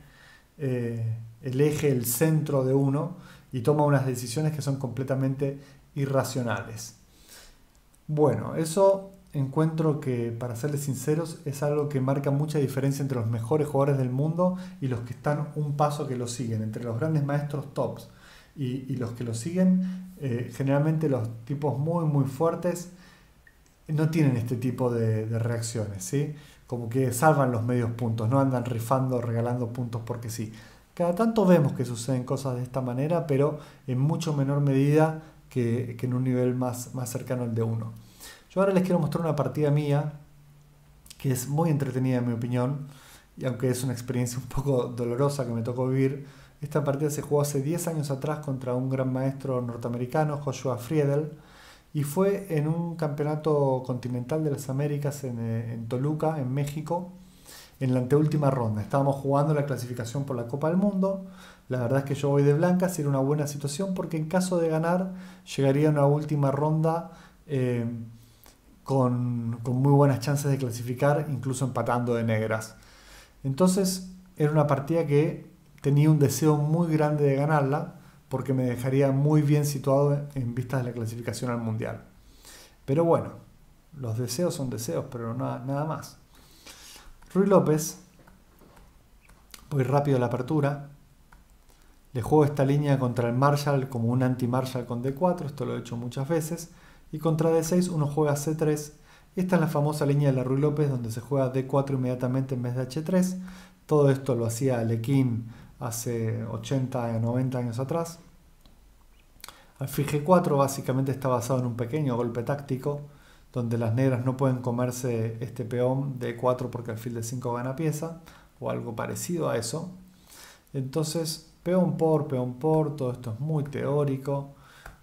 eh, el eje, el centro de uno y toma unas decisiones que son completamente irracionales. Bueno, eso encuentro que, para serles sinceros, es algo que marca mucha diferencia entre los mejores jugadores del mundo y los que están un paso que lo siguen, entre los grandes maestros tops y, y los que lo siguen, eh, generalmente los tipos muy muy fuertes no tienen este tipo de, de reacciones, ¿sí? Como que salvan los medios puntos, no andan rifando, regalando puntos porque sí. Cada tanto vemos que suceden cosas de esta manera, pero en mucho menor medida que, que en un nivel más, más cercano al de uno. Yo ahora les quiero mostrar una partida mía, que es muy entretenida en mi opinión, y aunque es una experiencia un poco dolorosa que me tocó vivir, esta partida se jugó hace diez años atrás contra un gran maestro norteamericano, Joshua Friedel, y fue en un campeonato continental de las Américas en, en Toluca, en México, en la anteúltima ronda. Estábamos jugando la clasificación por la Copa del Mundo. La verdad es que yo voy de blancas y era una buena situación porque en caso de ganar llegaría a una última ronda eh, con, con muy buenas chances de clasificar, incluso empatando de negras. Entonces era una partida que tenía un deseo muy grande de ganarla, porque me dejaría muy bien situado en vistas de la clasificación al Mundial. Pero bueno, los deseos son deseos, pero nada, nada más. Ruy López, voy rápido a la apertura, le juego esta línea contra el Marshall como un anti-Marshall con de cuatro, esto lo he hecho muchas veces, y contra de seis uno juega ce tres. Esta es la famosa línea de la Ruy López, donde se juega D cuatro inmediatamente en vez de H tres. Todo esto lo hacía Alekhine hace ochenta o noventa años atrás. Alfil G cuatro básicamente está basado en un pequeño golpe táctico, donde las negras no pueden comerse este peón D cuatro porque alfil D cinco gana pieza, o algo parecido a eso. Entonces, peón por, peón por, todo esto es muy teórico.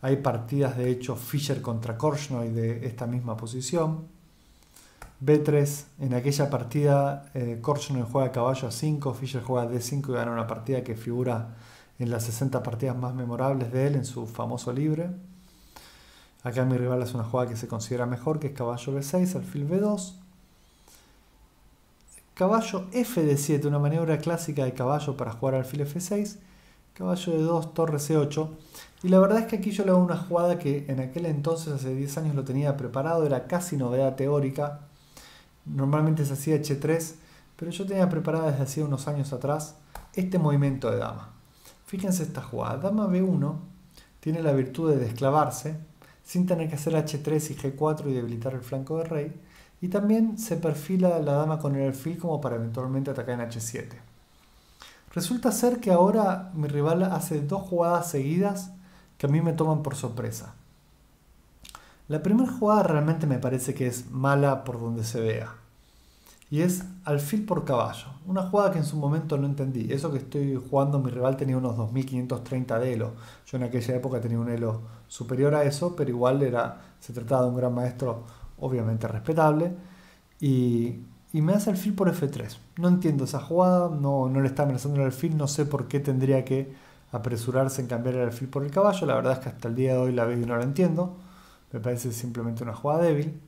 Hay partidas, de hecho, Fischer contra Korchnoi de esta misma posición. B tres, en aquella partida eh, Korchnoi juega caballo a cinco, Fischer juega D cinco y gana una partida que figura en las sesenta partidas más memorables de él, en su famoso libre. Acá mi rival hace una jugada que se considera mejor, que es caballo B seis, alfil B dos. Caballo F D siete, una maniobra clásica de caballo para jugar alfil F seis. Caballo D dos, torre C ocho. Y la verdad es que aquí yo le hago una jugada que en aquel entonces, hace diez años, lo tenía preparado. Era casi novedad teórica. Normalmente se hacía H tres, pero yo tenía preparada desde hacía unos años atrás este movimiento de dama. Fíjense esta jugada. Dama B uno tiene la virtud de desclavarse sin tener que hacer H tres y G cuatro y debilitar el flanco del rey. Y también se perfila la dama con el alfil como para eventualmente atacar en H siete. Resulta ser que ahora mi rival hace dos jugadas seguidas que a mí me toman por sorpresa. La primera jugada realmente me parece que es mala por donde se vea. Y es alfil por caballo. Una jugada que en su momento no entendí. Eso que estoy jugando, mi rival tenía unos dos mil quinientos treinta de elo. Yo en aquella época tenía un elo superior a eso, pero igual era, se trataba de un gran maestro obviamente respetable. Y, y me hace alfil por F tres. No entiendo esa jugada, no, no le está amenazando el alfil. No sé por qué tendría que apresurarse en cambiar el alfil por el caballo. La verdad es que hasta el día de hoy la veo y no la entiendo. Me parece simplemente una jugada débil.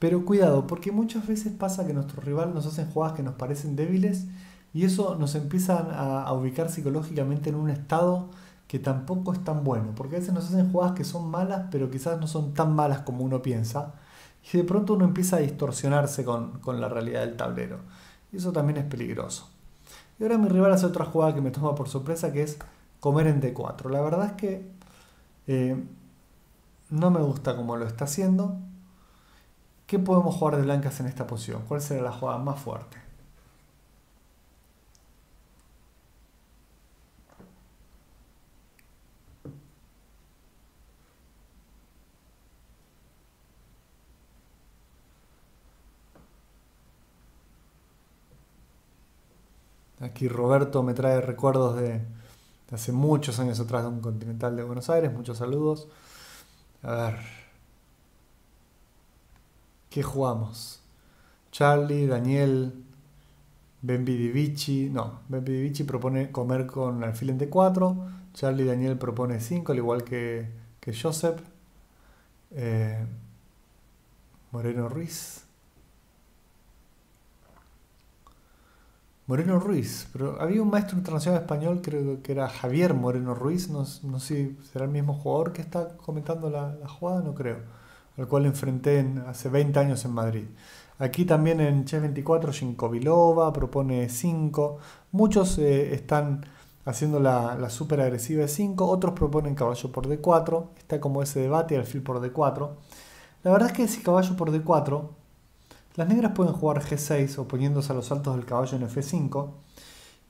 Pero cuidado, porque muchas veces pasa que nuestros rivales nos hacen jugadas que nos parecen débiles y eso nos empieza a, a ubicar psicológicamente en un estado que tampoco es tan bueno. Porque a veces nos hacen jugadas que son malas, pero quizás no son tan malas como uno piensa. Y de pronto uno empieza a distorsionarse con, con la realidad del tablero. Y eso también es peligroso. Y ahora mi rival hace otra jugada que me toma por sorpresa, que es comer en D cuatro. La verdad es que eh, no me gusta cómo lo está haciendo. ¿Qué podemos jugar de blancas en esta posición? ¿Cuál será la jugada más fuerte? Aquí Roberto me trae recuerdos de, de hace muchos años atrás de un Continental de Buenos Aires. Muchos saludos. A ver, ¿qué jugamos? Charlie, Daniel, Benvidivici. No, Benvidivici propone comer con alfil en D cuatro. Charlie Daniel propone cinco, al igual que, que Joseph. Eh, Moreno Ruiz. Moreno Ruiz. Pero había un maestro internacional español, creo que era Javier Moreno Ruiz. No, no sé si será el mismo jugador que está comentando la, la jugada, no creo. Al cual enfrenté en, hace veinte años en Madrid. Aquí también en chess veinticuatro, Shinkovilova propone cinco. Muchos eh, están haciendo la, la super agresiva de cinco. Otros proponen caballo por D cuatro. Está como ese debate, alfil por D cuatro. La verdad es que si caballo por D cuatro, las negras pueden jugar G seis oponiéndose a los saltos del caballo en F cinco.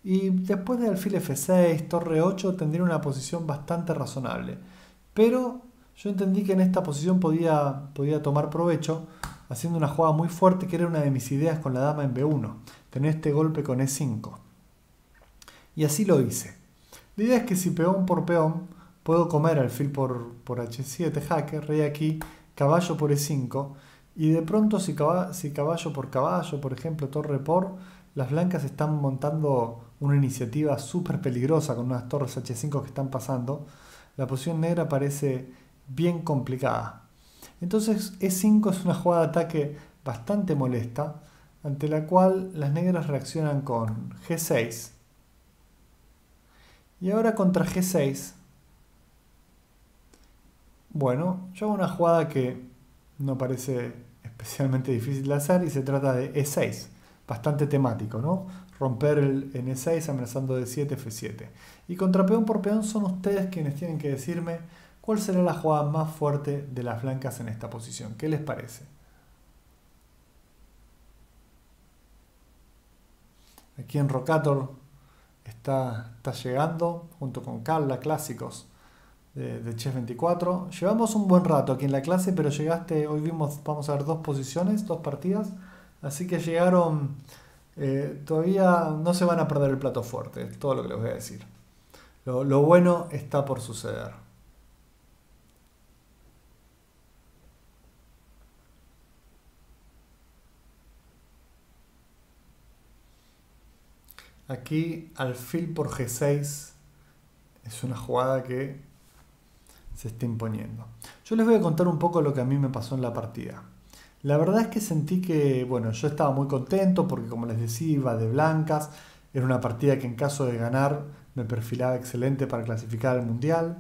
Y después de alfil F seis, torre ocho, tendría una posición bastante razonable. Pero yo entendí que en esta posición podía, podía tomar provecho haciendo una jugada muy fuerte que era una de mis ideas con la dama en B uno. Tener este golpe con E cinco. Y así lo hice. La idea es que si peón por peón puedo comer alfil por, por H siete, jaque, rey aquí, caballo por E cinco. Y de pronto si caballo, si caballo por caballo, por ejemplo, torre por, las blancas están montando una iniciativa súper peligrosa con unas torres H cinco que están pasando. La posición negra parece bien complicada. Entonces E cinco es una jugada de ataque bastante molesta, ante la cual las negras reaccionan con G seis. Y ahora contra G seis, bueno, yo hago una jugada que no parece especialmente difícil de hacer y se trata de E seis, bastante temático, ¿no? Romper el E seis amenazando D siete, F siete. Y contra peón por peón son ustedes quienes tienen que decirme ¿cuál será la jugada más fuerte de las blancas en esta posición? ¿Qué les parece? Aquí en Rocator está, está llegando, junto con Carla, clásicos de, de chess veinticuatro. Llevamos un buen rato aquí en la clase, pero llegaste, hoy vimos, vamos a ver dos posiciones, dos partidas. Así que llegaron, eh, todavía no se van a perder el plato fuerte, es todo lo que les voy a decir. Lo, lo bueno está por suceder. Aquí alfil por G seis es una jugada que se está imponiendo. Yo les voy a contar un poco lo que a mí me pasó en la partida. La verdad es que sentí que, bueno, yo estaba muy contento porque, como les decía, iba de blancas. Era una partida que en caso de ganar me perfilaba excelente para clasificar al Mundial.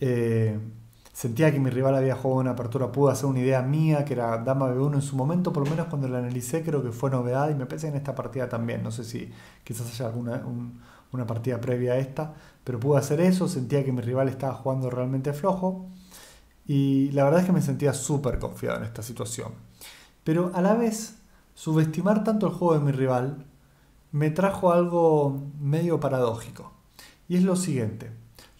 Eh, sentía que mi rival había jugado una apertura, pude hacer una idea mía que era dama B uno en su momento, por lo menos cuando la analicé creo que fue novedad, y me pensé en esta partida también, no sé si quizás haya alguna un, una partida previa a esta, pero pude hacer eso, sentía que mi rival estaba jugando realmente flojo y la verdad es que me sentía súper confiado en esta situación, pero a la vez subestimar tanto el juego de mi rival me trajo algo medio paradójico, y es lo siguiente: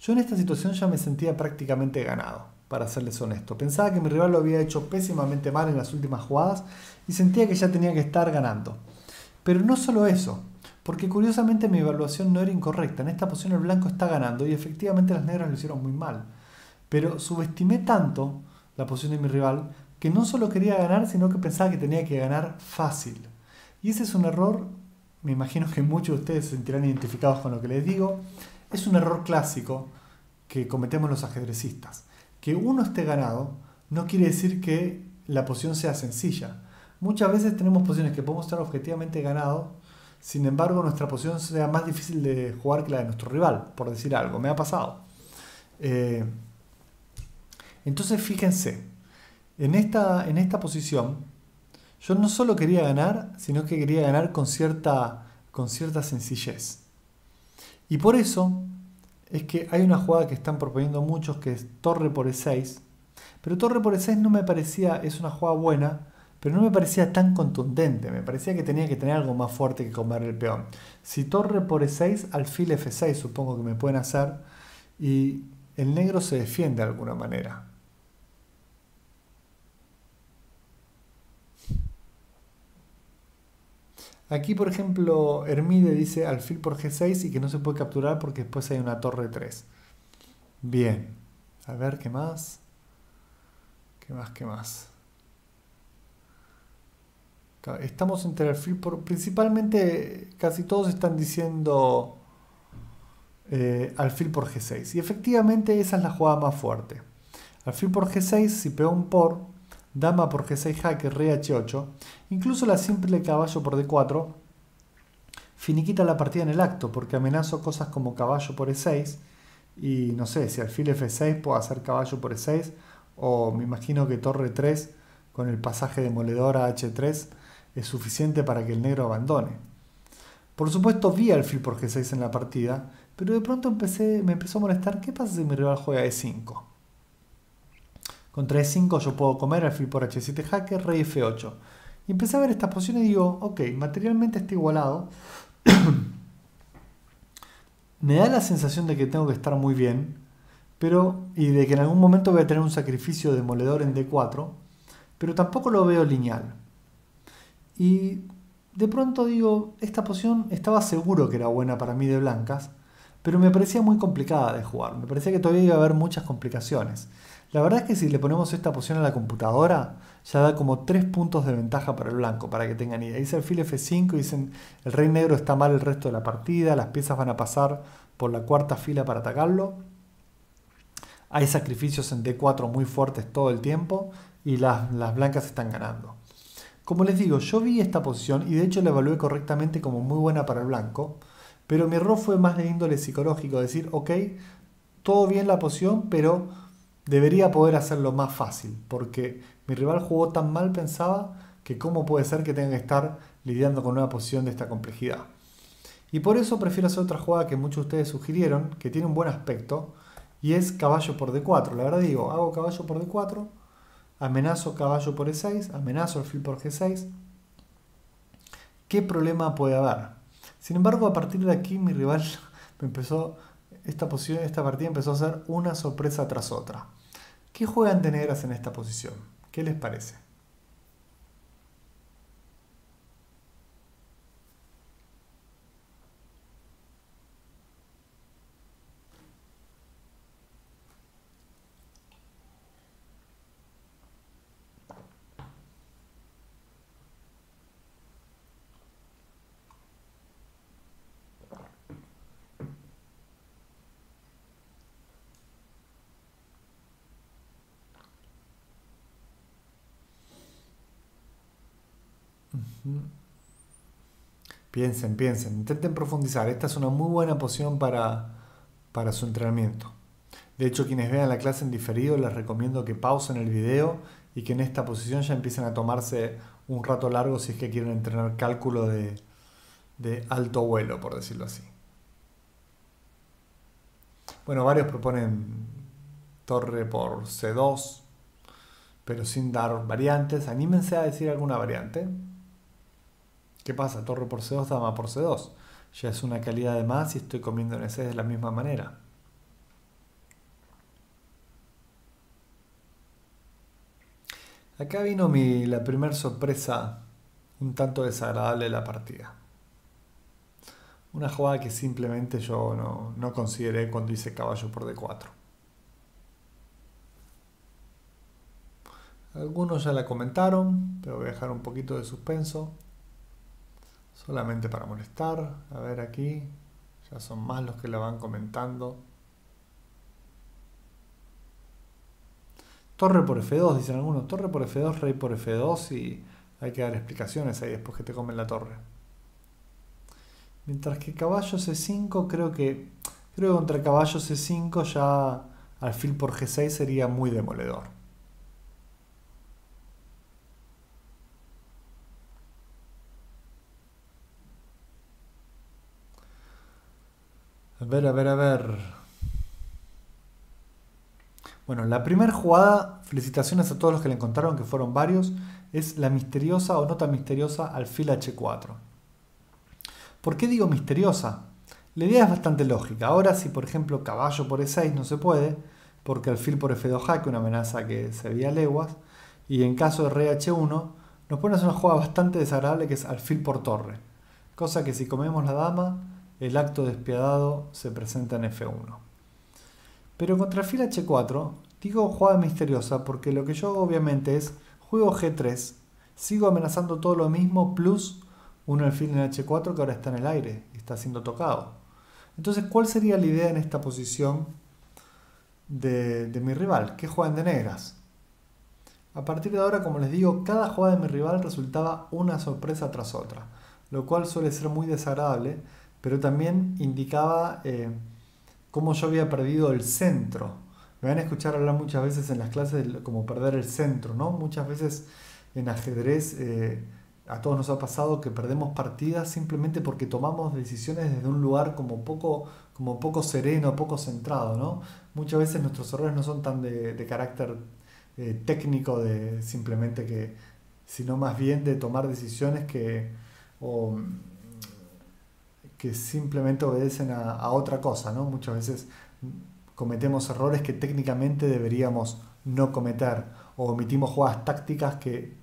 yo en esta situación ya me sentía prácticamente ganado, para serles honesto. Pensaba que mi rival lo había hecho pésimamente mal en las últimas jugadas y sentía que ya tenía que estar ganando. Pero no solo eso, porque curiosamente mi evaluación no era incorrecta. En esta posición el blanco está ganando y efectivamente las negras lo hicieron muy mal. Pero subestimé tanto la posición de mi rival que no solo quería ganar, sino que pensaba que tenía que ganar fácil. Y ese es un error, me imagino que muchos de ustedes se sentirán identificados con lo que les digo. Es un error clásico que cometemos los ajedrecistas. Que uno esté ganado no quiere decir que la posición sea sencilla. Muchas veces tenemos posiciones que podemos estar objetivamente ganados, sin embargo nuestra posición sea más difícil de jugar que la de nuestro rival, por decir algo. Me ha pasado. Eh, entonces fíjense, en esta, en esta posición yo no solo quería ganar, sino que quería ganar con cierta, con cierta sencillez. Y por eso es que hay una jugada que están proponiendo muchos, que es torre por E seis. Pero torre por E seis no me parecía, es una jugada buena, pero no me parecía tan contundente. Me parecía que tenía que tener algo más fuerte que comer el peón. Si torre por E seis, alfil F seis supongo que me pueden hacer. Y el negro se defiende de alguna manera. Aquí, por ejemplo, Hermide dice alfil por G seis y que no se puede capturar porque después hay una torre tres. Bien. A ver, ¿qué más? ¿Qué más? ¿Qué más? Estamos entre alfil por... Principalmente, casi todos están diciendo eh, alfil por G seis. Y efectivamente esa es la jugada más fuerte. Alfil por G seis, si peón por... Dama por G seis jaque, rey H ocho. Incluso la simple caballo por D cuatro finiquita la partida en el acto, porque amenazo cosas como caballo por E seis y no sé, si alfil F seis puedo hacer caballo por E seis, o me imagino que torre tres con el pasaje demoledor a H tres es suficiente para que el negro abandone. Por supuesto vi alfil por G seis en la partida, pero de pronto empecé, me empezó a molestar. ¿Qué pasa si mi rival juega E cinco? Contra E cinco yo puedo comer alfil por H siete jaque, rey F ocho. Y empecé a ver estas posiciones y digo, ok, materialmente está igualado. Me da la sensación de que tengo que estar muy bien, pero y de que en algún momento voy a tener un sacrificio demoledor en D cuatro, pero tampoco lo veo lineal. Y de pronto digo, esta posición estaba seguro que era buena para mí de blancas, pero me parecía muy complicada de jugar. Me parecía que todavía iba a haber muchas complicaciones. La verdad es que si le ponemos esta posición a la computadora, ya da como tres puntos de ventaja para el blanco, para que tengan idea. Dice alfil F cinco, dicen el rey negro está mal el resto de la partida, las piezas van a pasar por la cuarta fila para atacarlo. Hay sacrificios en D cuatro muy fuertes todo el tiempo y las, las blancas están ganando. Como les digo, yo vi esta posición y de hecho la evalué correctamente como muy buena para el blanco, pero mi error fue más de índole psicológico, decir, ok, todo bien la posición, pero... debería poder hacerlo más fácil, porque mi rival jugó tan mal, pensaba, que cómo puede ser que tenga que estar lidiando con una posición de esta complejidad. Y por eso prefiero hacer otra jugada que muchos de ustedes sugirieron, que tiene un buen aspecto, y es caballo por D cuatro. La verdad digo, hago caballo por D cuatro, amenazo caballo por E seis, amenazo alfil por G seis. ¿Qué problema puede haber? Sin embargo, a partir de aquí mi rival me empezó, esta, posición, esta partida empezó a ser una sorpresa tras otra. ¿Qué juegan de negras en esta posición? ¿Qué les parece? Piensen, piensen, intenten profundizar. Esta es una muy buena posición para, para su entrenamiento. De hecho, quienes vean la clase en diferido, les recomiendo que pausen el video y que en esta posición ya empiecen a tomarse un rato largo si es que quieren entrenar cálculo de, de alto vuelo, por decirlo así. Bueno, varios proponen torre por ce dos, pero sin dar variantes. Anímense a decir alguna variante. ¿Qué pasa? Torre por ce dos, dama por ce dos. Ya es una calidad de más y estoy comiendo en e seis de la misma manera. Acá vino mi, la primera sorpresa un tanto desagradable de la partida. Una jugada que simplemente yo no, no consideré cuando hice caballo por de cuatro. Algunos ya la comentaron, pero voy a dejar un poquito de suspenso. Solamente para molestar. A ver aquí. Ya son más los que la van comentando. Torre por efe dos, dicen algunos. Torre por efe dos, rey por efe dos. Y hay que dar explicaciones ahí después que te comen la torre. Mientras que caballo ce cinco, creo que... Creo que contra caballo ce cinco ya alfil por ge seis sería muy demoledor. A ver, a ver, a ver. Bueno, la primera jugada, felicitaciones a todos los que la encontraron, que fueron varios, es la misteriosa o no tan misteriosa alfil hache cuatro. ¿Por qué digo misteriosa? La idea es bastante lógica. Ahora, si por ejemplo caballo por e seis no se puede, porque alfil por efe dos jaque, una amenaza que se veía leguas, y en caso de rey hache uno, nos pones una jugada bastante desagradable que es alfil por torre. Cosa que si comemos la dama... El acto despiadado se presenta en efe uno. Pero contra alfil hache cuatro, digo jugada misteriosa porque lo que yo hago obviamente es juego ge tres, sigo amenazando todo lo mismo, plus un alfil en hache cuatro que ahora está en el aire y está siendo tocado. Entonces, ¿cuál sería la idea en esta posición de, de mi rival? ¿Qué juegan de negras? A partir de ahora, como les digo, cada jugada de mi rival resultaba una sorpresa tras otra, lo cual suele ser muy desagradable, pero también indicaba eh, cómo yo había perdido el centro. Me van a escuchar hablar muchas veces en las clases como perder el centro, ¿no? Muchas veces en ajedrez eh, a todos nos ha pasado que perdemos partidas simplemente porque tomamos decisiones desde un lugar como poco, como poco sereno, poco centrado, ¿no? Muchas veces nuestros errores no son tan de, de carácter eh, técnico, de simplemente que, sino más bien de tomar decisiones que... O, que simplemente obedecen a, a otra cosa, ¿no? Muchas veces cometemos errores que técnicamente deberíamos no cometer, o omitimos jugadas tácticas que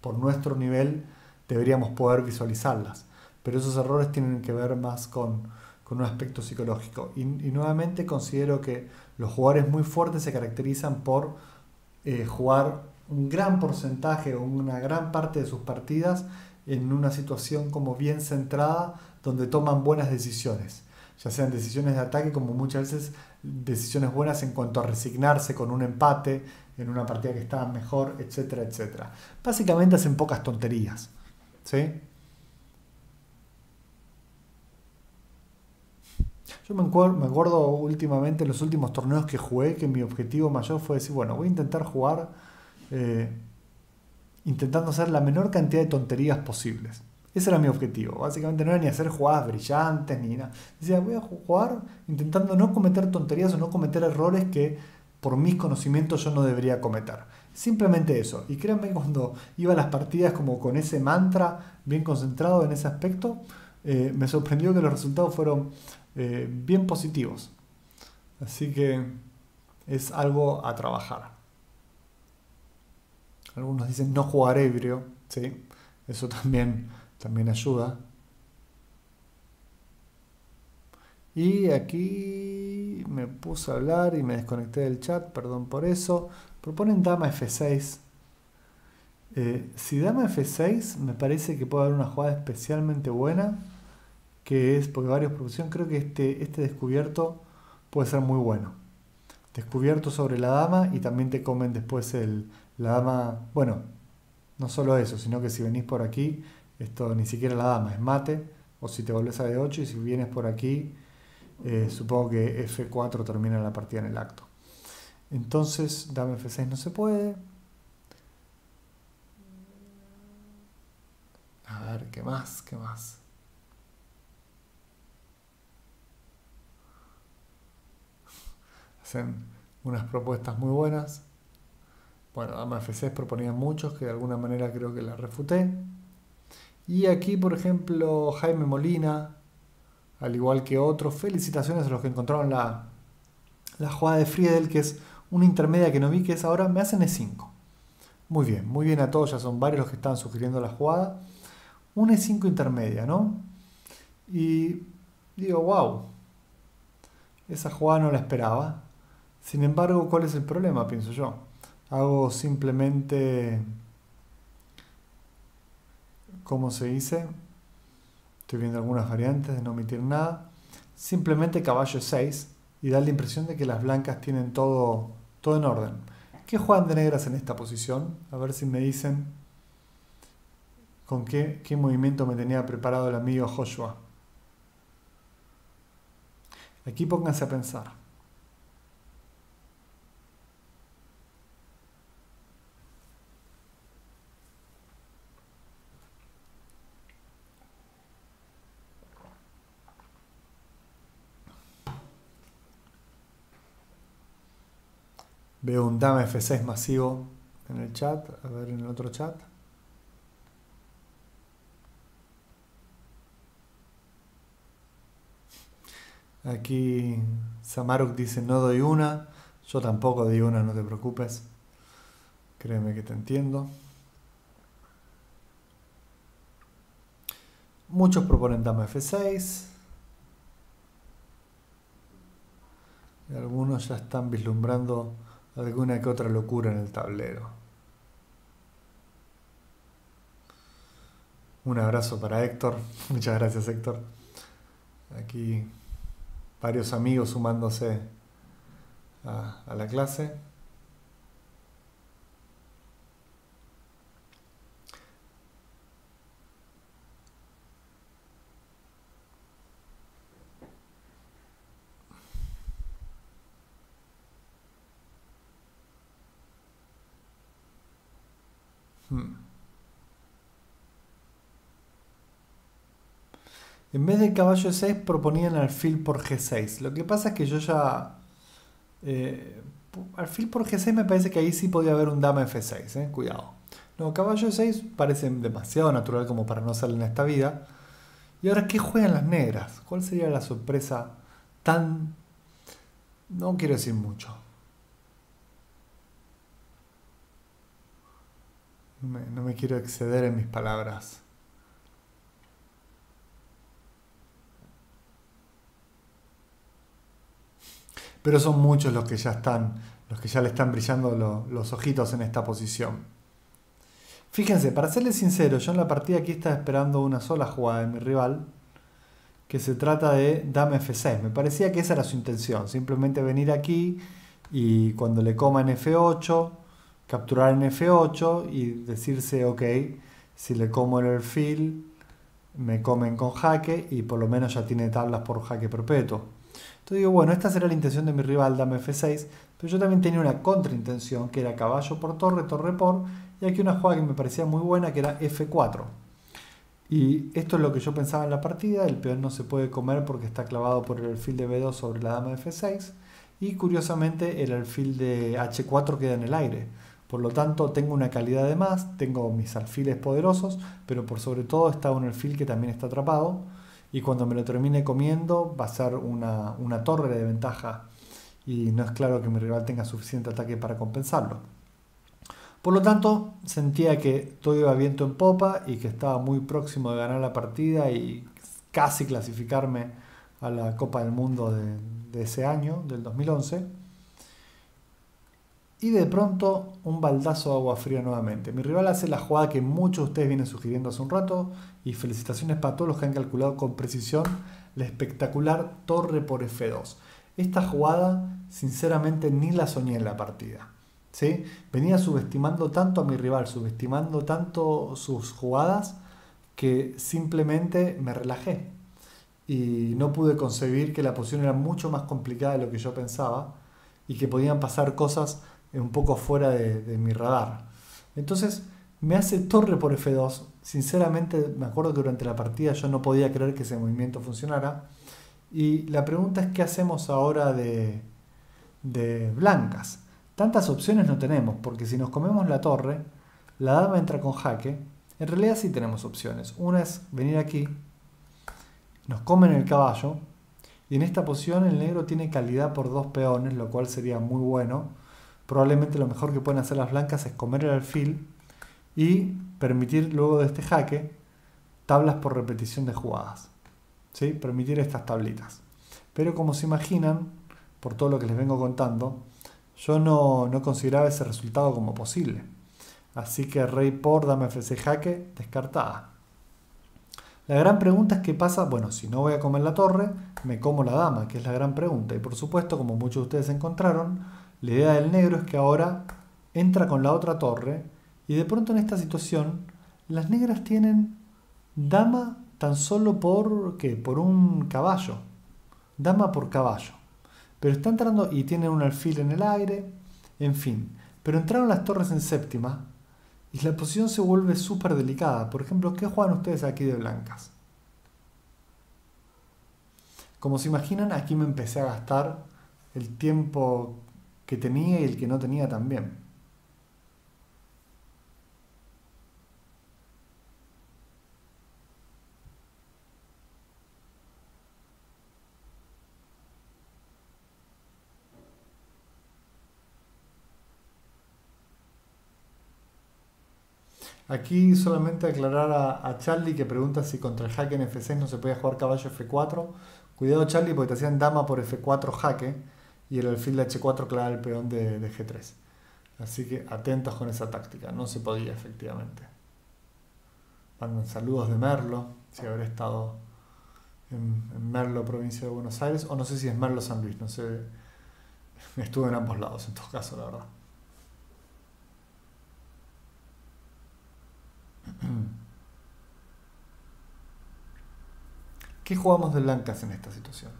por nuestro nivel deberíamos poder visualizarlas, pero esos errores tienen que ver más con, con un aspecto psicológico, y, y nuevamente considero que los jugadores muy fuertes se caracterizan por eh, jugar un gran porcentaje o una gran parte de sus partidas en una situación como bien centrada, donde toman buenas decisiones, ya sean decisiones de ataque como muchas veces decisiones buenas en cuanto a resignarse con un empate en una partida que estaba mejor, etcétera, etcétera. Básicamente hacen pocas tonterías, ¿sí? Yo me acuerdo, me acuerdo últimamente en los últimos torneos que jugué que mi objetivo mayor fue decir, bueno, voy a intentar jugar eh, intentando hacer la menor cantidad de tonterías posibles. Ese era mi objetivo. Básicamente no era ni hacer jugadas brillantes ni nada. Decía, voy a jugar intentando no cometer tonterías o no cometer errores que por mis conocimientos yo no debería cometer. Simplemente eso. Y créanme, cuando iba a las partidas como con ese mantra bien concentrado en ese aspecto, eh, me sorprendió que los resultados fueron eh, bien positivos. Así que es algo a trabajar. Algunos dicen no jugar ebrio, ¿sí? Eso también, también ayuda. Y aquí me puse a hablar y me desconecté del chat, perdón por eso. Proponen dama F seis. Eh, si dama F seis, me parece que puede haber una jugada especialmente buena, que es porque varios producción, creo que este, este descubierto puede ser muy bueno. Descubierto sobre la dama y también te comen después el, la dama. Bueno, no solo eso, sino que si venís por aquí, esto ni siquiera la dama, es mate, o si te volvés a D ocho y si vienes por aquí, eh, supongo que F cuatro termina la partida en el acto. Entonces, dama F seis no se puede. A ver, ¿qué más? ¿Qué más? Hacen unas propuestas muy buenas. Bueno, dama F seis proponían muchos que de alguna manera creo que las refuté. Y aquí, por ejemplo, Jaime Molina, al igual que otros, felicitaciones a los que encontraron la, la jugada de Friedel, que es una intermedia que no vi, que es ahora me hacen E cinco. Muy bien, muy bien a todos, ya son varios los que están sugiriendo la jugada. Una E cinco intermedia, ¿no? Y digo, wow, esa jugada no la esperaba. Sin embargo, ¿cuál es el problema? Pienso yo. Hago simplemente... ¿Cómo se dice? Estoy viendo algunas variantes de no omitir nada. Simplemente caballo seis y da la impresión de que las blancas tienen todo, todo en orden. ¿Qué juegan de negras en esta posición? A ver si me dicen con qué, qué movimiento me tenía preparado el amigo Joshua. Aquí pónganse a pensar. Veo un dama F seis masivo en el chat, a ver en el otro chat. Aquí Samaruk dice no doy una, yo tampoco doy una, no te preocupes, créeme que te entiendo. Muchos proponen dama F seis. Y algunos ya están vislumbrando alguna que otra locura en el tablero. Un abrazo para Héctor. Muchas gracias, Héctor. Aquí varios amigos sumándose a, a la clase. En vez de caballo E seis proponían alfil por G seis. Lo que pasa es que yo ya... Eh, alfil por G seis me parece que ahí sí podía haber un dama F seis, eh, cuidado. No, caballo E seis parece demasiado natural como para no salir en esta vida. ¿Y ahora qué juegan las negras? ¿Cuál sería la sorpresa tan...? No quiero decir mucho. No me, no me quiero exceder en mis palabras. Pero son muchos los que ya están, los que ya le están brillando lo, los ojitos en esta posición. Fíjense, para serles sincero, yo en la partida aquí estaba esperando una sola jugada de mi rival, que se trata de dama F seis. Me parecía que esa era su intención, simplemente venir aquí y cuando le coma en F ocho, capturar en F ocho y decirse, ok, si le como el alfil, me comen con jaque y por lo menos ya tiene tablas por jaque perpetuo. Entonces digo, bueno, esta será la intención de mi rival, dama F seis, pero yo también tenía una contraintención, que era caballo por torre, torre por, y aquí una jugada que me parecía muy buena, que era F cuatro. Y esto es lo que yo pensaba en la partida, el peón no se puede comer porque está clavado por el alfil de B dos sobre la dama F seis, y curiosamente el alfil de H cuatro queda en el aire. Por lo tanto, tengo una calidad de más, tengo mis alfiles poderosos, pero por sobre todo está un alfil que también está atrapado, y cuando me lo termine comiendo va a ser una, una torre de ventaja y no es claro que mi rival tenga suficiente ataque para compensarlo. Por lo tanto, sentía que todo iba viento en popa y que estaba muy próximo de ganar la partida y casi clasificarme a la Copa del Mundo de, de ese año, del dos mil once. Y de pronto, un baldazo de agua fría nuevamente. Mi rival hace la jugada que muchos de ustedes vienen sugiriendo hace un rato, y felicitaciones para todos los que han calculado con precisión la espectacular torre por efe dos. Esta jugada, sinceramente, ni la soñé en la partida, ¿sí? Venía subestimando tanto a mi rival, subestimando tanto sus jugadas, que simplemente me relajé. Y no pude concebir que la posición era mucho más complicada de lo que yo pensaba, y que podían pasar cosas un poco fuera de, de mi radar. Entonces me hace torre por efe dos. Sinceramente me acuerdo que durante la partida yo no podía creer que ese movimiento funcionara. Y la pregunta es, ¿qué hacemos ahora de, de blancas? Tantas opciones no tenemos, porque si nos comemos la torre, la dama entra con jaque. En realidad sí tenemos opciones. Una es venir aquí, nos comen el caballo, y en esta posición el negro tiene calidad por dos peones, lo cual sería muy bueno. Probablemente lo mejor que pueden hacer las blancas es comer el alfil y permitir luego de este jaque tablas por repetición de jugadas, ¿sí? Permitir estas tablitas. Pero como se imaginan, por todo lo que les vengo contando, yo no, no consideraba ese resultado como posible. Así que rey por, dama efe seis jaque, descartada. La gran pregunta es qué pasa. Bueno, si no voy a comer la torre, me como la dama, que es la gran pregunta. Y por supuesto, como muchos de ustedes encontraron, la idea del negro es que ahora entra con la otra torre, y de pronto en esta situación las negras tienen dama tan solo por, ¿qué? Por un caballo. Dama por caballo. Pero está entrando y tienen un alfil en el aire, en fin. Pero entraron las torres en séptima y la posición se vuelve súper delicada. Por ejemplo, ¿qué juegan ustedes aquí de blancas? Como se imaginan, aquí me empecé a gastar el tiempo que tenía y el que no tenía también. Aquí solamente aclarar a, a Charlie, que pregunta si contra el jaque en efe seis no se podía jugar caballo efe cuatro. Cuidado, Charlie, porque te hacían dama por efe cuatro jaque. Y el alfil de hache cuatro clava el peón de, de ge tres. Así que atentos con esa táctica. No se podía, efectivamente. Mandan saludos de Merlo, si habré estado en, en Merlo, provincia de Buenos Aires. O no sé si es Merlo San Luis, no sé. Estuve en ambos lados, en todo caso, la verdad. ¿Qué jugamos de blancas en esta situación?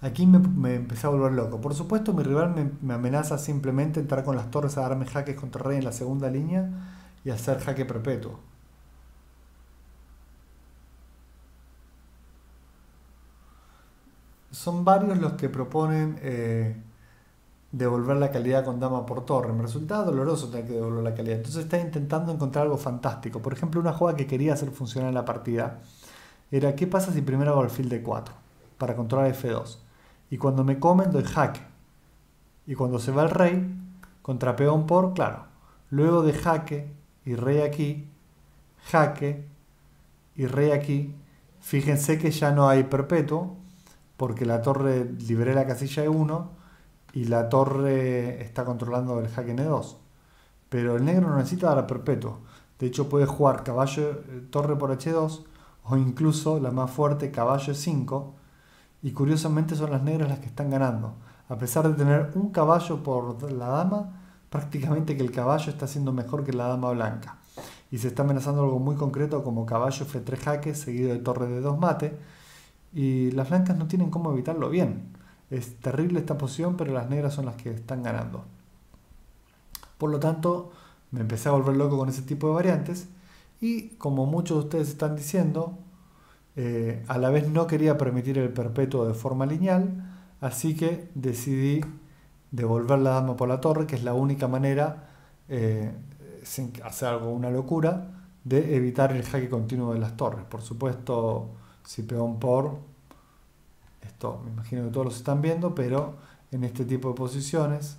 Aquí me, me empecé a volver loco. Por supuesto, mi rival me, me amenaza simplemente entrar con las torres a darme jaques contra rey en la segunda línea y hacer jaque perpetuo. Son varios los que proponen eh, devolver la calidad con dama por torre. Me resultaba doloroso tener que devolver la calidad. Entonces estaba intentando encontrar algo fantástico. Por ejemplo, una jugada que quería hacer funcionar en la partida era: ¿qué pasa si primero hago alfil de cuatro para controlar efe dos? Y cuando me comen doy jaque. Y cuando se va el rey, contra peón por, claro. Luego de jaque y rey aquí, jaque y rey aquí. Fíjense que ya no hay perpetuo, porque la torre liberé la casilla e uno y la torre está controlando el jaque en e dos. Pero el negro no necesita dar a perpetuo. De hecho, puede jugar caballo, torre por hache dos, o incluso la más fuerte, caballo e cinco. Y curiosamente son las negras las que están ganando. A pesar de tener un caballo por la dama, prácticamente que el caballo está siendo mejor que la dama blanca. Y se está amenazando algo muy concreto como caballo efe tres jaque seguido de torre de dos mate. Y las blancas no tienen cómo evitarlo bien. Es terrible esta posición, pero las negras son las que están ganando. Por lo tanto, me empecé a volver loco con ese tipo de variantes. Y como muchos de ustedes están diciendo, Eh, a la vez no quería permitir el perpetuo de forma lineal, así que decidí devolver la dama por la torre, que es la única manera eh, sin hacer algo, una locura, de evitar el jaque continuo de las torres. Por supuesto, si peón por, esto me imagino que todos los están viendo, pero en este tipo de posiciones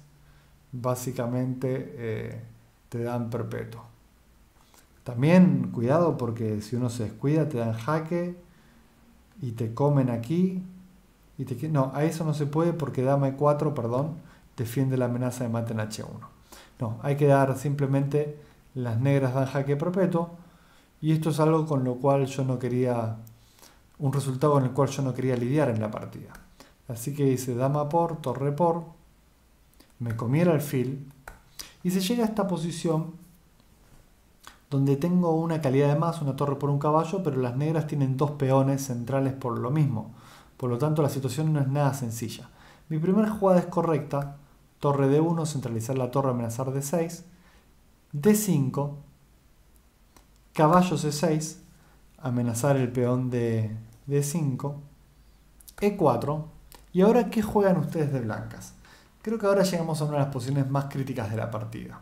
básicamente eh, te dan perpetuo. También cuidado, porque si uno se descuida te dan jaque y te comen aquí. Y te, no, a eso no se puede porque dama e cuatro, perdón, defiende la amenaza de mate en hache uno. No, hay que dar simplemente, las negras dan jaque perpetuo, y esto es algo con lo cual yo no quería, un resultado con el cual yo no quería lidiar en la partida. Así que hice dama por, torre por, me comí el alfil, y se llega a esta posición donde tengo una calidad de más, una torre por un caballo, pero las negras tienen dos peones centrales por lo mismo. Por lo tanto, la situación no es nada sencilla. Mi primera jugada es correcta. Torre de uno, centralizar la torre, amenazar de seis. de cinco. Caballo ce seis, amenazar el peón de de cinco. e cuatro. ¿Y ahora qué juegan ustedes de blancas? Creo que ahora llegamos a una de las posiciones más críticas de la partida.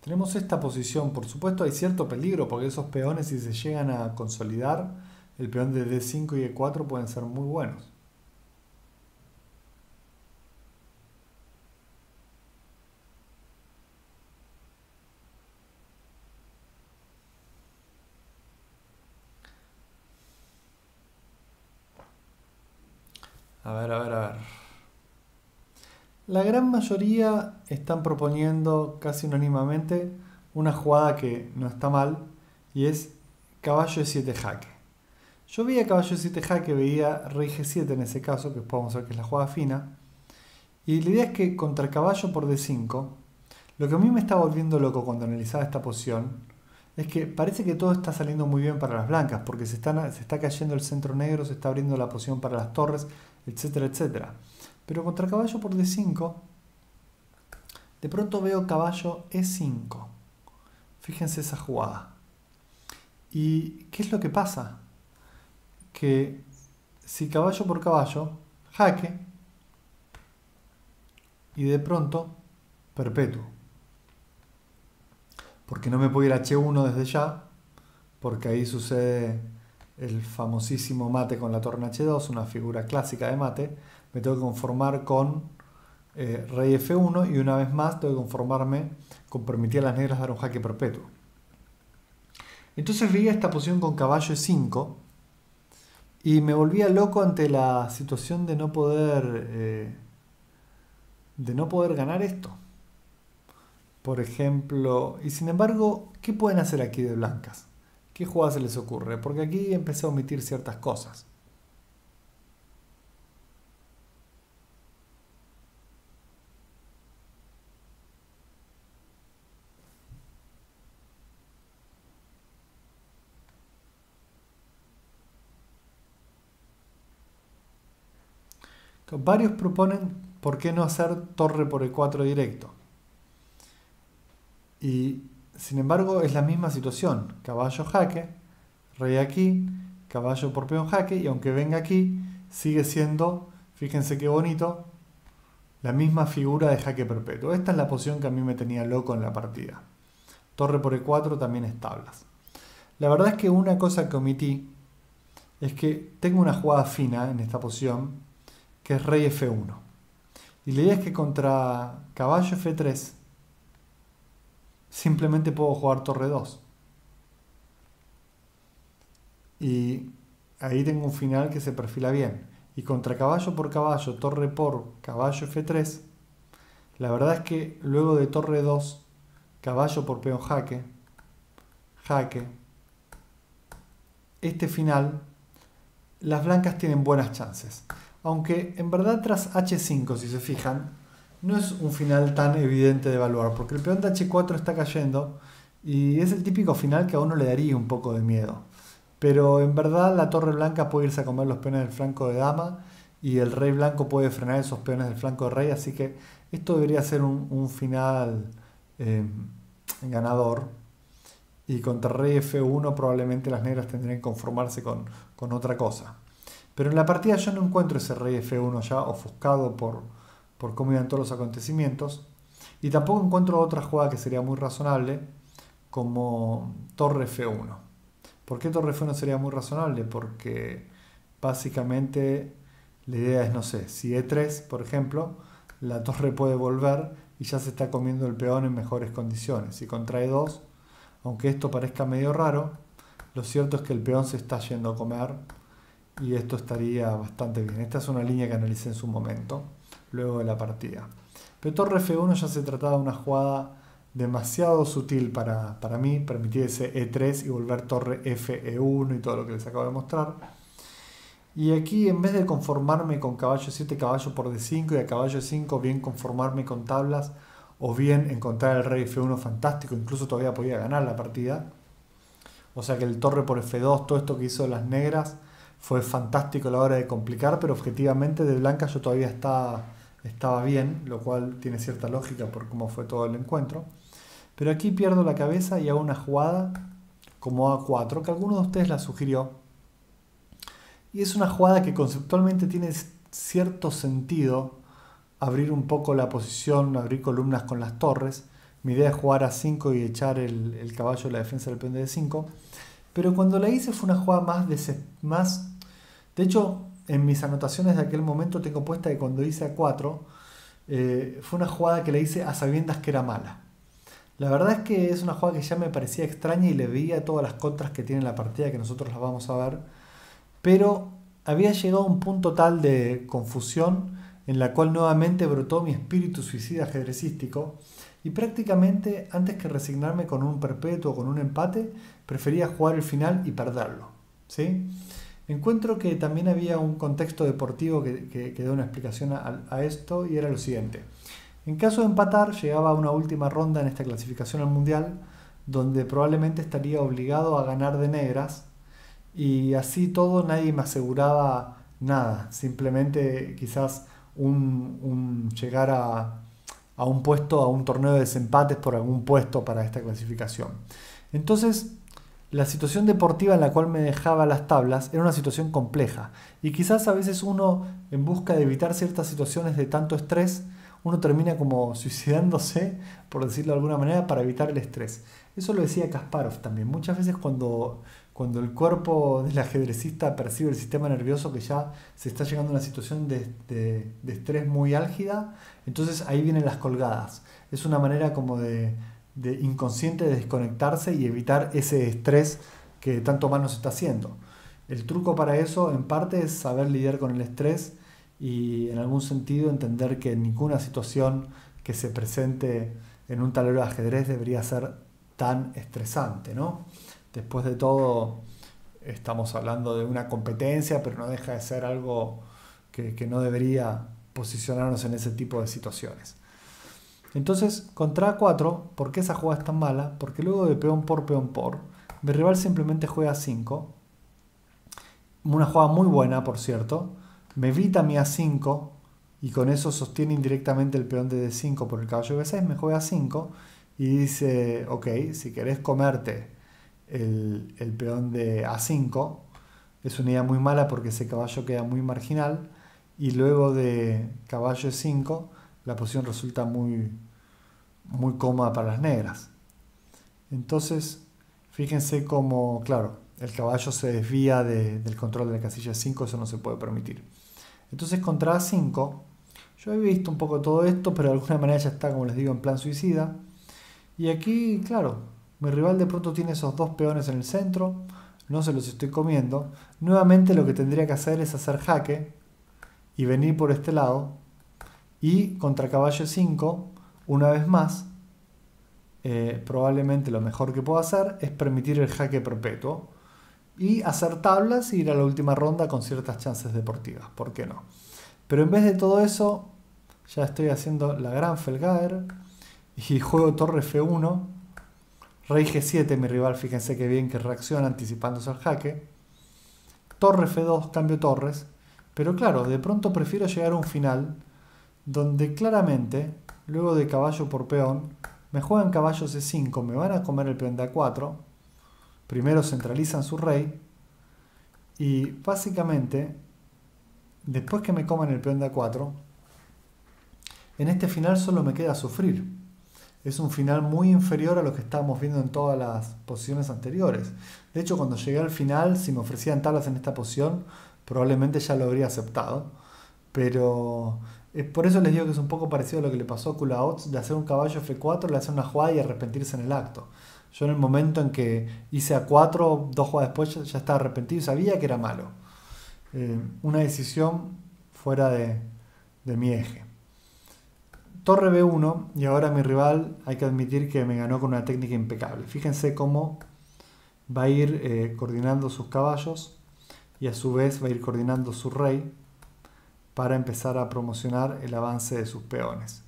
Tenemos esta posición, por supuesto hay cierto peligro porque esos peones, si se llegan a consolidar, el peón de de cinco y e cuatro pueden ser muy buenos. A ver, a ver, a ver. La gran mayoría están proponiendo casi unánimemente una jugada que no está mal, y es caballo e siete jaque. Yo veía caballo e siete jaque, veía rey ge siete en ese caso, que podemos ver que es la jugada fina. Y la idea es que contra caballo por de cinco, lo que a mí me está volviendo loco cuando analizaba esta posición, es que parece que todo está saliendo muy bien para las blancas, porque se, están, se está cayendo el centro negro, se está abriendo la posición para las torres, etcétera, etcétera. Pero contra caballo por de cinco, de pronto veo caballo e cinco. Fíjense esa jugada. ¿Y qué es lo que pasa? Que si caballo por caballo, jaque, y de pronto perpetuo. Porque no me puedo ir a hache uno desde ya, porque ahí sucede el famosísimo mate con la torre en hache dos, una figura clásica de mate. Me tengo que conformar con eh, rey efe uno, y una vez más tengo que conformarme con permitir a las negras dar un jaque perpetuo. Entonces veía esta posición con caballo e cinco y me volvía loco ante la situación de no poder eh, de no poder ganar esto, por ejemplo. Y sin embargo, ¿qué pueden hacer aquí de blancas? ¿Qué jugada se les ocurre? Porque aquí empecé a omitir ciertas cosas. Varios proponen por qué no hacer torre por e cuatro directo. Y sin embargo es la misma situación. Caballo jaque, rey aquí, caballo por peón jaque, y aunque venga aquí, sigue siendo, fíjense qué bonito, la misma figura de jaque perpetuo. Esta es la posición que a mí me tenía loco en la partida. Torre por e cuatro también es tablas. La verdad es que una cosa que omití es que tengo una jugada fina en esta posición, que es rey efe uno. Y la idea es que contra caballo efe tres simplemente puedo jugar torre dos. Y ahí tengo un final que se perfila bien. Y contra caballo por caballo, torre por caballo efe tres, la verdad es que luego de torre dos, caballo por peón jaque, jaque, este final, las blancas tienen buenas chances. Aunque en verdad tras hache cinco, si se fijan, no es un final tan evidente de evaluar, porque el peón de hache cuatro está cayendo y es el típico final que a uno le daría un poco de miedo. Pero en verdad la torre blanca puede irse a comer los peones del flanco de dama y el rey blanco puede frenar esos peones del flanco de rey, así que esto debería ser un, un final eh, ganador. Y contra rey efe uno probablemente las negras tendrían que conformarse con, con otra cosa. Pero en la partida yo no encuentro ese rey efe uno ya ofuscado por, por cómo iban todos los acontecimientos. Y tampoco encuentro otra jugada que sería muy razonable como torre efe uno. ¿Por qué torre efe uno sería muy razonable? Porque básicamente la idea es, no sé, si e tres, por ejemplo, la torre puede volver y ya se está comiendo el peón en mejores condiciones. Si contra e dos, aunque esto parezca medio raro, lo cierto es que el peón se está yendo a comer y esto estaría bastante bien. Esta es una línea que analicé en su momento, luego de la partida. Pero torre efe uno ya se trataba de una jugada demasiado sutil para, para mí, permitir ese e tres y volver torre efe e uno y todo lo que les acabo de mostrar. Y aquí, en vez de conformarme con caballo siete, caballo por de cinco y a caballo cinco, bien conformarme con tablas o bien encontrar el rey efe uno fantástico, incluso todavía podía ganar la partida. O sea que el torre por efe dos, todo esto que hizo las negras, fue fantástico a la hora de complicar, pero objetivamente de blanca yo todavía estaba, estaba bien, lo cual tiene cierta lógica por cómo fue todo el encuentro. Pero aquí pierdo la cabeza y hago una jugada como a cuatro, que alguno de ustedes la sugirió. Y es una jugada que conceptualmente tiene cierto sentido, abrir un poco la posición, abrir columnas con las torres. Mi idea es jugar a cinco y echar el, el caballo de la defensa del peón de de cinco. Pero cuando la hice fue una jugada más, de, más... De hecho, en mis anotaciones de aquel momento tengo puesta que cuando hice a cuatro, eh, fue una jugada que la hice a sabiendas que era mala. La verdad es que es una jugada que ya me parecía extraña y le veía todas las contras que tiene la partida, que nosotros las vamos a ver. Pero había llegado a un punto tal de confusión en la cual nuevamente brotó mi espíritu suicida ajedrecístico y prácticamente antes que resignarme con un perpetuo o con un empate, prefería jugar el final y perderlo, ¿sí? Encuentro que también había un contexto deportivo que, que, que da una explicación a, a esto y era lo siguiente. En caso de empatar, llegaba a una última ronda en esta clasificación al mundial donde probablemente estaría obligado a ganar de negras y así todo nadie me aseguraba nada, simplemente quizás Un, un llegar a, a un puesto, a un torneo de desempates por algún puesto para esta clasificación. Entonces, la situación deportiva en la cual me dejaba las tablas era una situación compleja y quizás a veces uno, en busca de evitar ciertas situaciones de tanto estrés, uno termina como suicidándose, por decirlo de alguna manera, para evitar el estrés. Eso lo decía Kasparov también. Muchas veces cuando... Cuando el cuerpo del ajedrecista percibe el sistema nervioso que ya se está llegando a una situación de, de, de estrés muy álgida, entonces ahí vienen las colgadas. Es una manera como de, de inconsciente de desconectarse y evitar ese estrés que tanto mal nos está haciendo. El truco para eso, en parte, es saber lidiar con el estrés y, en algún sentido, entender que ninguna situación que se presente en un tablero de ajedrez debería ser tan estresante, ¿no? Después de todo, estamos hablando de una competencia, pero no deja de ser algo que, que no debería posicionarnos en ese tipo de situaciones. Entonces, contra a cuatro, ¿por qué esa jugada es tan mala? Porque luego de peón por, peón por, mi rival simplemente juega a cinco. Una jugada muy buena, por cierto. Me evita mi a cinco y con eso sostiene indirectamente el peón de de cinco por el caballo de be seis. Me juega a cinco y dice, ok, si querés comerte El, el peón de a cinco, es una idea muy mala porque ese caballo queda muy marginal y luego de caballo e cinco la posición resulta muy muy cómoda para las negras. Entonces fíjense cómo, claro, el caballo se desvía de, del control de la casilla e cinco, eso no se puede permitir. Entonces contra a cinco yo había visto un poco todo esto, pero de alguna manera ya está, como les digo, en plan suicida. Y aquí, claro, mi rival de pronto tiene esos dos peones en el centro, no se los estoy comiendo. Nuevamente lo que tendría que hacer es hacer jaque y venir por este lado. Y contra caballo e cinco, una vez más, eh, probablemente lo mejor que puedo hacer es permitir el jaque perpetuo. Y hacer tablas e ir a la última ronda con ciertas chances deportivas, ¿por qué no? Pero en vez de todo eso, ya estoy haciendo la gran Felgar y juego torre efe uno. Rey G siete, mi rival, fíjense qué bien que reacciona anticipándose al jaque. Torre F dos, cambio torres. Pero claro, de pronto prefiero llegar a un final donde claramente, luego de caballo por peón, me juegan caballo C cinco, me van a comer el peón de A cuatro. Primero centralizan su rey. Y básicamente, después que me coman el peón de A cuatro, en este final solo me queda sufrir. Es un final muy inferior a lo que estábamos viendo en todas las posiciones anteriores. De hecho, cuando llegué al final, si me ofrecían tablas en esta posición, probablemente ya lo habría aceptado. Pero eh, por eso les digo que es un poco parecido a lo que le pasó a Kulaots, de hacer un caballo F cuatro, le hacer una jugada y arrepentirse en el acto. Yo en el momento en que hice A cuatro, dos jugadas después ya, ya estaba arrepentido y sabía que era malo. Eh, una decisión fuera de, de mi eje. Torre B uno, y ahora mi rival hay que admitir que me ganó con una técnica impecable. Fíjense cómo va a ir eh, coordinando sus caballos y a su vez va a ir coordinando su rey para empezar a promocionar el avance de sus peones.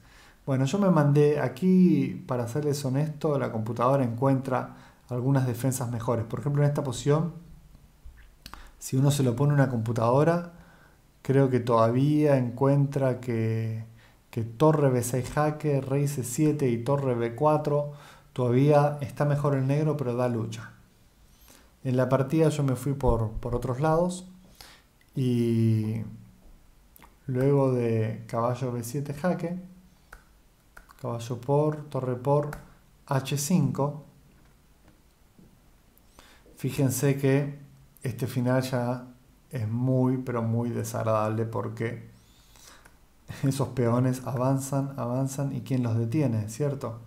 Bueno, yo me mandé aquí, para serles honesto, la computadora encuentra algunas defensas mejores. Por ejemplo, en esta posición, si uno se lo pone a una computadora, creo que todavía encuentra que... que torre B seis jaque, rey C siete y torre B cuatro, todavía está mejor el negro, pero da lucha. En la partida yo me fui por, por otros lados, y luego de caballo B siete jaque, caballo por, torre por, H cinco. Fíjense que este final ya es muy, pero muy desagradable porque esos peones avanzan, avanzan y ¿quién los detiene? ¿Cierto?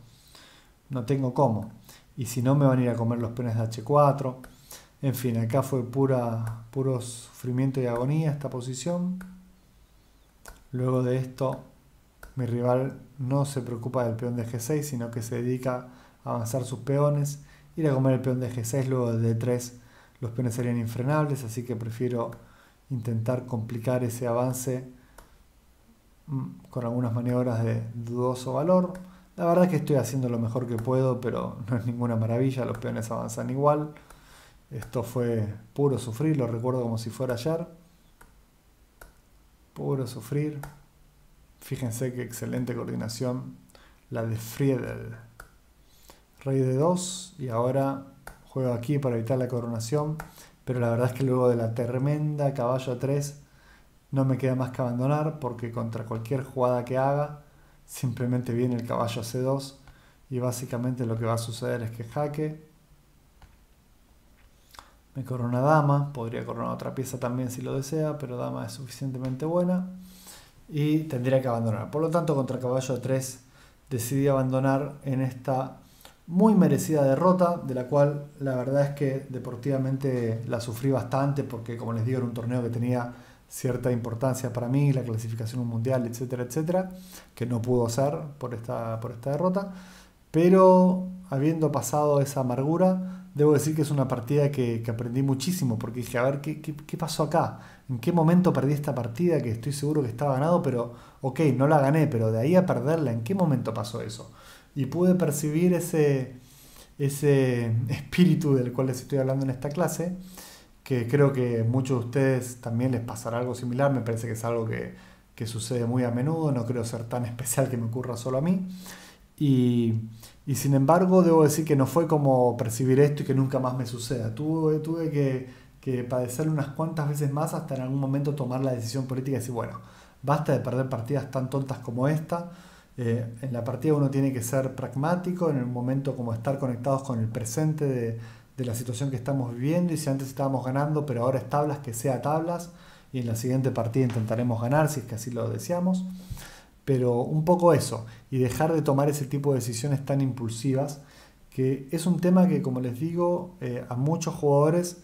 No tengo cómo. Y si no me van a ir a comer los peones de H cuatro. En fin, acá fue pura, puro sufrimiento y agonía esta posición. Luego de esto, mi rival no se preocupa del peón de G seis, sino que se dedica a avanzar sus peones. Ir a comer el peón de G seis, luego de D tres los peones serían infrenables, así que prefiero intentar complicar ese avance con algunas maniobras de dudoso valor. La verdad es que estoy haciendo lo mejor que puedo, pero no es ninguna maravilla, los peones avanzan igual. Esto fue puro sufrir, lo recuerdo como si fuera ayer. Puro sufrir. Fíjense qué excelente coordinación la de Friedel. Rey de dos, y ahora juego aquí para evitar la coronación, pero la verdad es que luego de la tremenda caballo A tres no me queda más que abandonar, porque contra cualquier jugada que haga simplemente viene el caballo C dos y básicamente lo que va a suceder es que jaque, me corona dama, podría coronar otra pieza también si lo desea, pero dama es suficientemente buena y tendría que abandonar. Por lo tanto, contra caballo A tres decidí abandonar en esta muy merecida derrota, de la cual la verdad es que deportivamente la sufrí bastante, porque como les digo era un torneo que tenía cierta importancia para mí, la clasificación mundial, etcétera, etcétera, que no pudo ser por esta, por esta derrota. Pero habiendo pasado esa amargura, debo decir que es una partida que, que aprendí muchísimo, porque dije, a ver, ¿qué, qué, qué pasó acá? ¿En qué momento perdí esta partida que estoy seguro que estaba ganado? Pero, ok, no la gané, pero de ahí a perderla, ¿en qué momento pasó eso? Y pude percibir ese, ese espíritu del cual les estoy hablando en esta clase, que creo que muchos de ustedes también les pasará algo similar. Me parece que es algo que, que sucede muy a menudo, no creo ser tan especial que me ocurra solo a mí, y, y sin embargo debo decir que no fue como percibir esto y que nunca más me suceda. Tuve, tuve que, que padecerlo unas cuantas veces más hasta en algún momento tomar la decisión política y decir, bueno, basta de perder partidas tan tontas como esta. Eh, en la partida uno tiene que ser pragmático, en el momento como estar conectados con el presente de de la situación que estamos viviendo, y si antes estábamos ganando pero ahora es tablas, que sea tablas, y en la siguiente partida intentaremos ganar si es que así lo deseamos, pero un poco eso, y dejar de tomar ese tipo de decisiones tan impulsivas, que es un tema que, como les digo, eh, a muchos jugadores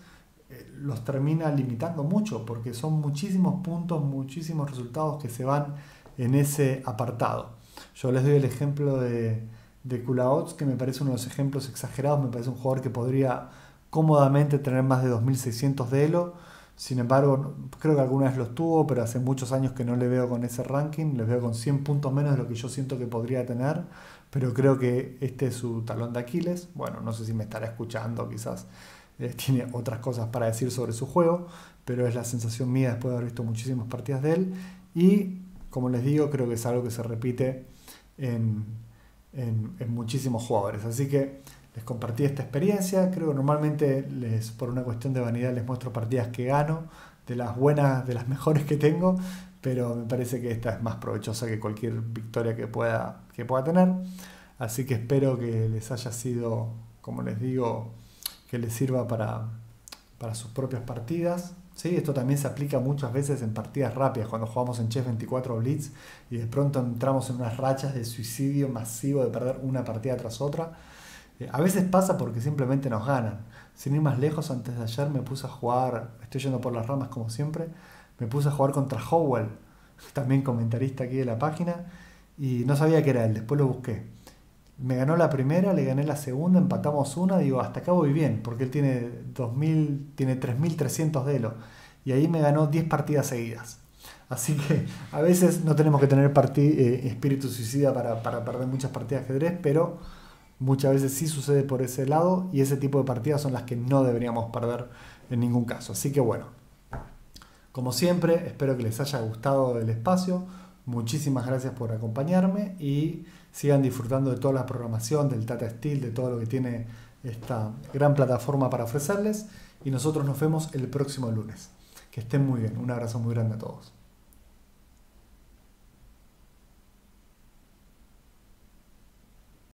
eh, los termina limitando mucho, porque son muchísimos puntos, muchísimos resultados que se van en ese apartado. Yo les doy el ejemplo de de Kulaots, que me parece uno de los ejemplos exagerados. Me parece un jugador que podría cómodamente tener más de dos mil seiscientos de elo Sin embargo, creo que alguna vez los tuvo, pero hace muchos años que no le veo con ese ranking. Les veo con cien puntos menos de lo que yo siento que podría tener, pero creo que este es su talón de Aquiles. Bueno, no sé si me estará escuchando, quizás eh, tiene otras cosas para decir sobre su juego, pero es la sensación mía después de haber visto muchísimas partidas de él. Y, como les digo, creo que es algo que se repite en, en, en muchísimos jugadores. Así que les compartí esta experiencia. Creo que normalmente, les, por una cuestión de vanidad, les muestro partidas que gano, de las buenas, de las mejores que tengo, pero me parece que esta es más provechosa que cualquier victoria que pueda, que pueda tener. Así que espero que les haya sido, como les digo, que les sirva para, para sus propias partidas. ¿Sí? Esto también se aplica muchas veces en partidas rápidas, cuando jugamos en chess veinticuatro Blitz y de pronto entramos en unas rachas de suicidio masivo, de perder una partida tras otra. A veces pasa porque simplemente nos ganan. Sin ir más lejos, antes de ayer me puse a jugar, estoy yendo por las ramas como siempre, me puse a jugar contra Howell, también comentarista aquí de la página, y no sabía que era él, después lo busqué. Me ganó la primera, le gané la segunda, empatamos una, digo, hasta acá voy bien, porque él tiene, dos mil, tiene tres mil trescientos de elo, y ahí me ganó diez partidas seguidas. Así que a veces no tenemos que tener eh, espíritu suicida para, para perder muchas partidas de ajedrez, pero muchas veces sí sucede por ese lado, y ese tipo de partidas son las que no deberíamos perder en ningún caso. Así que bueno, como siempre, espero que les haya gustado el espacio. Muchísimas gracias por acompañarme y sigan disfrutando de toda la programación, del Tata Steel, de todo lo que tiene esta gran plataforma para ofrecerles. Y nosotros nos vemos el próximo lunes. Que estén muy bien. Un abrazo muy grande a todos.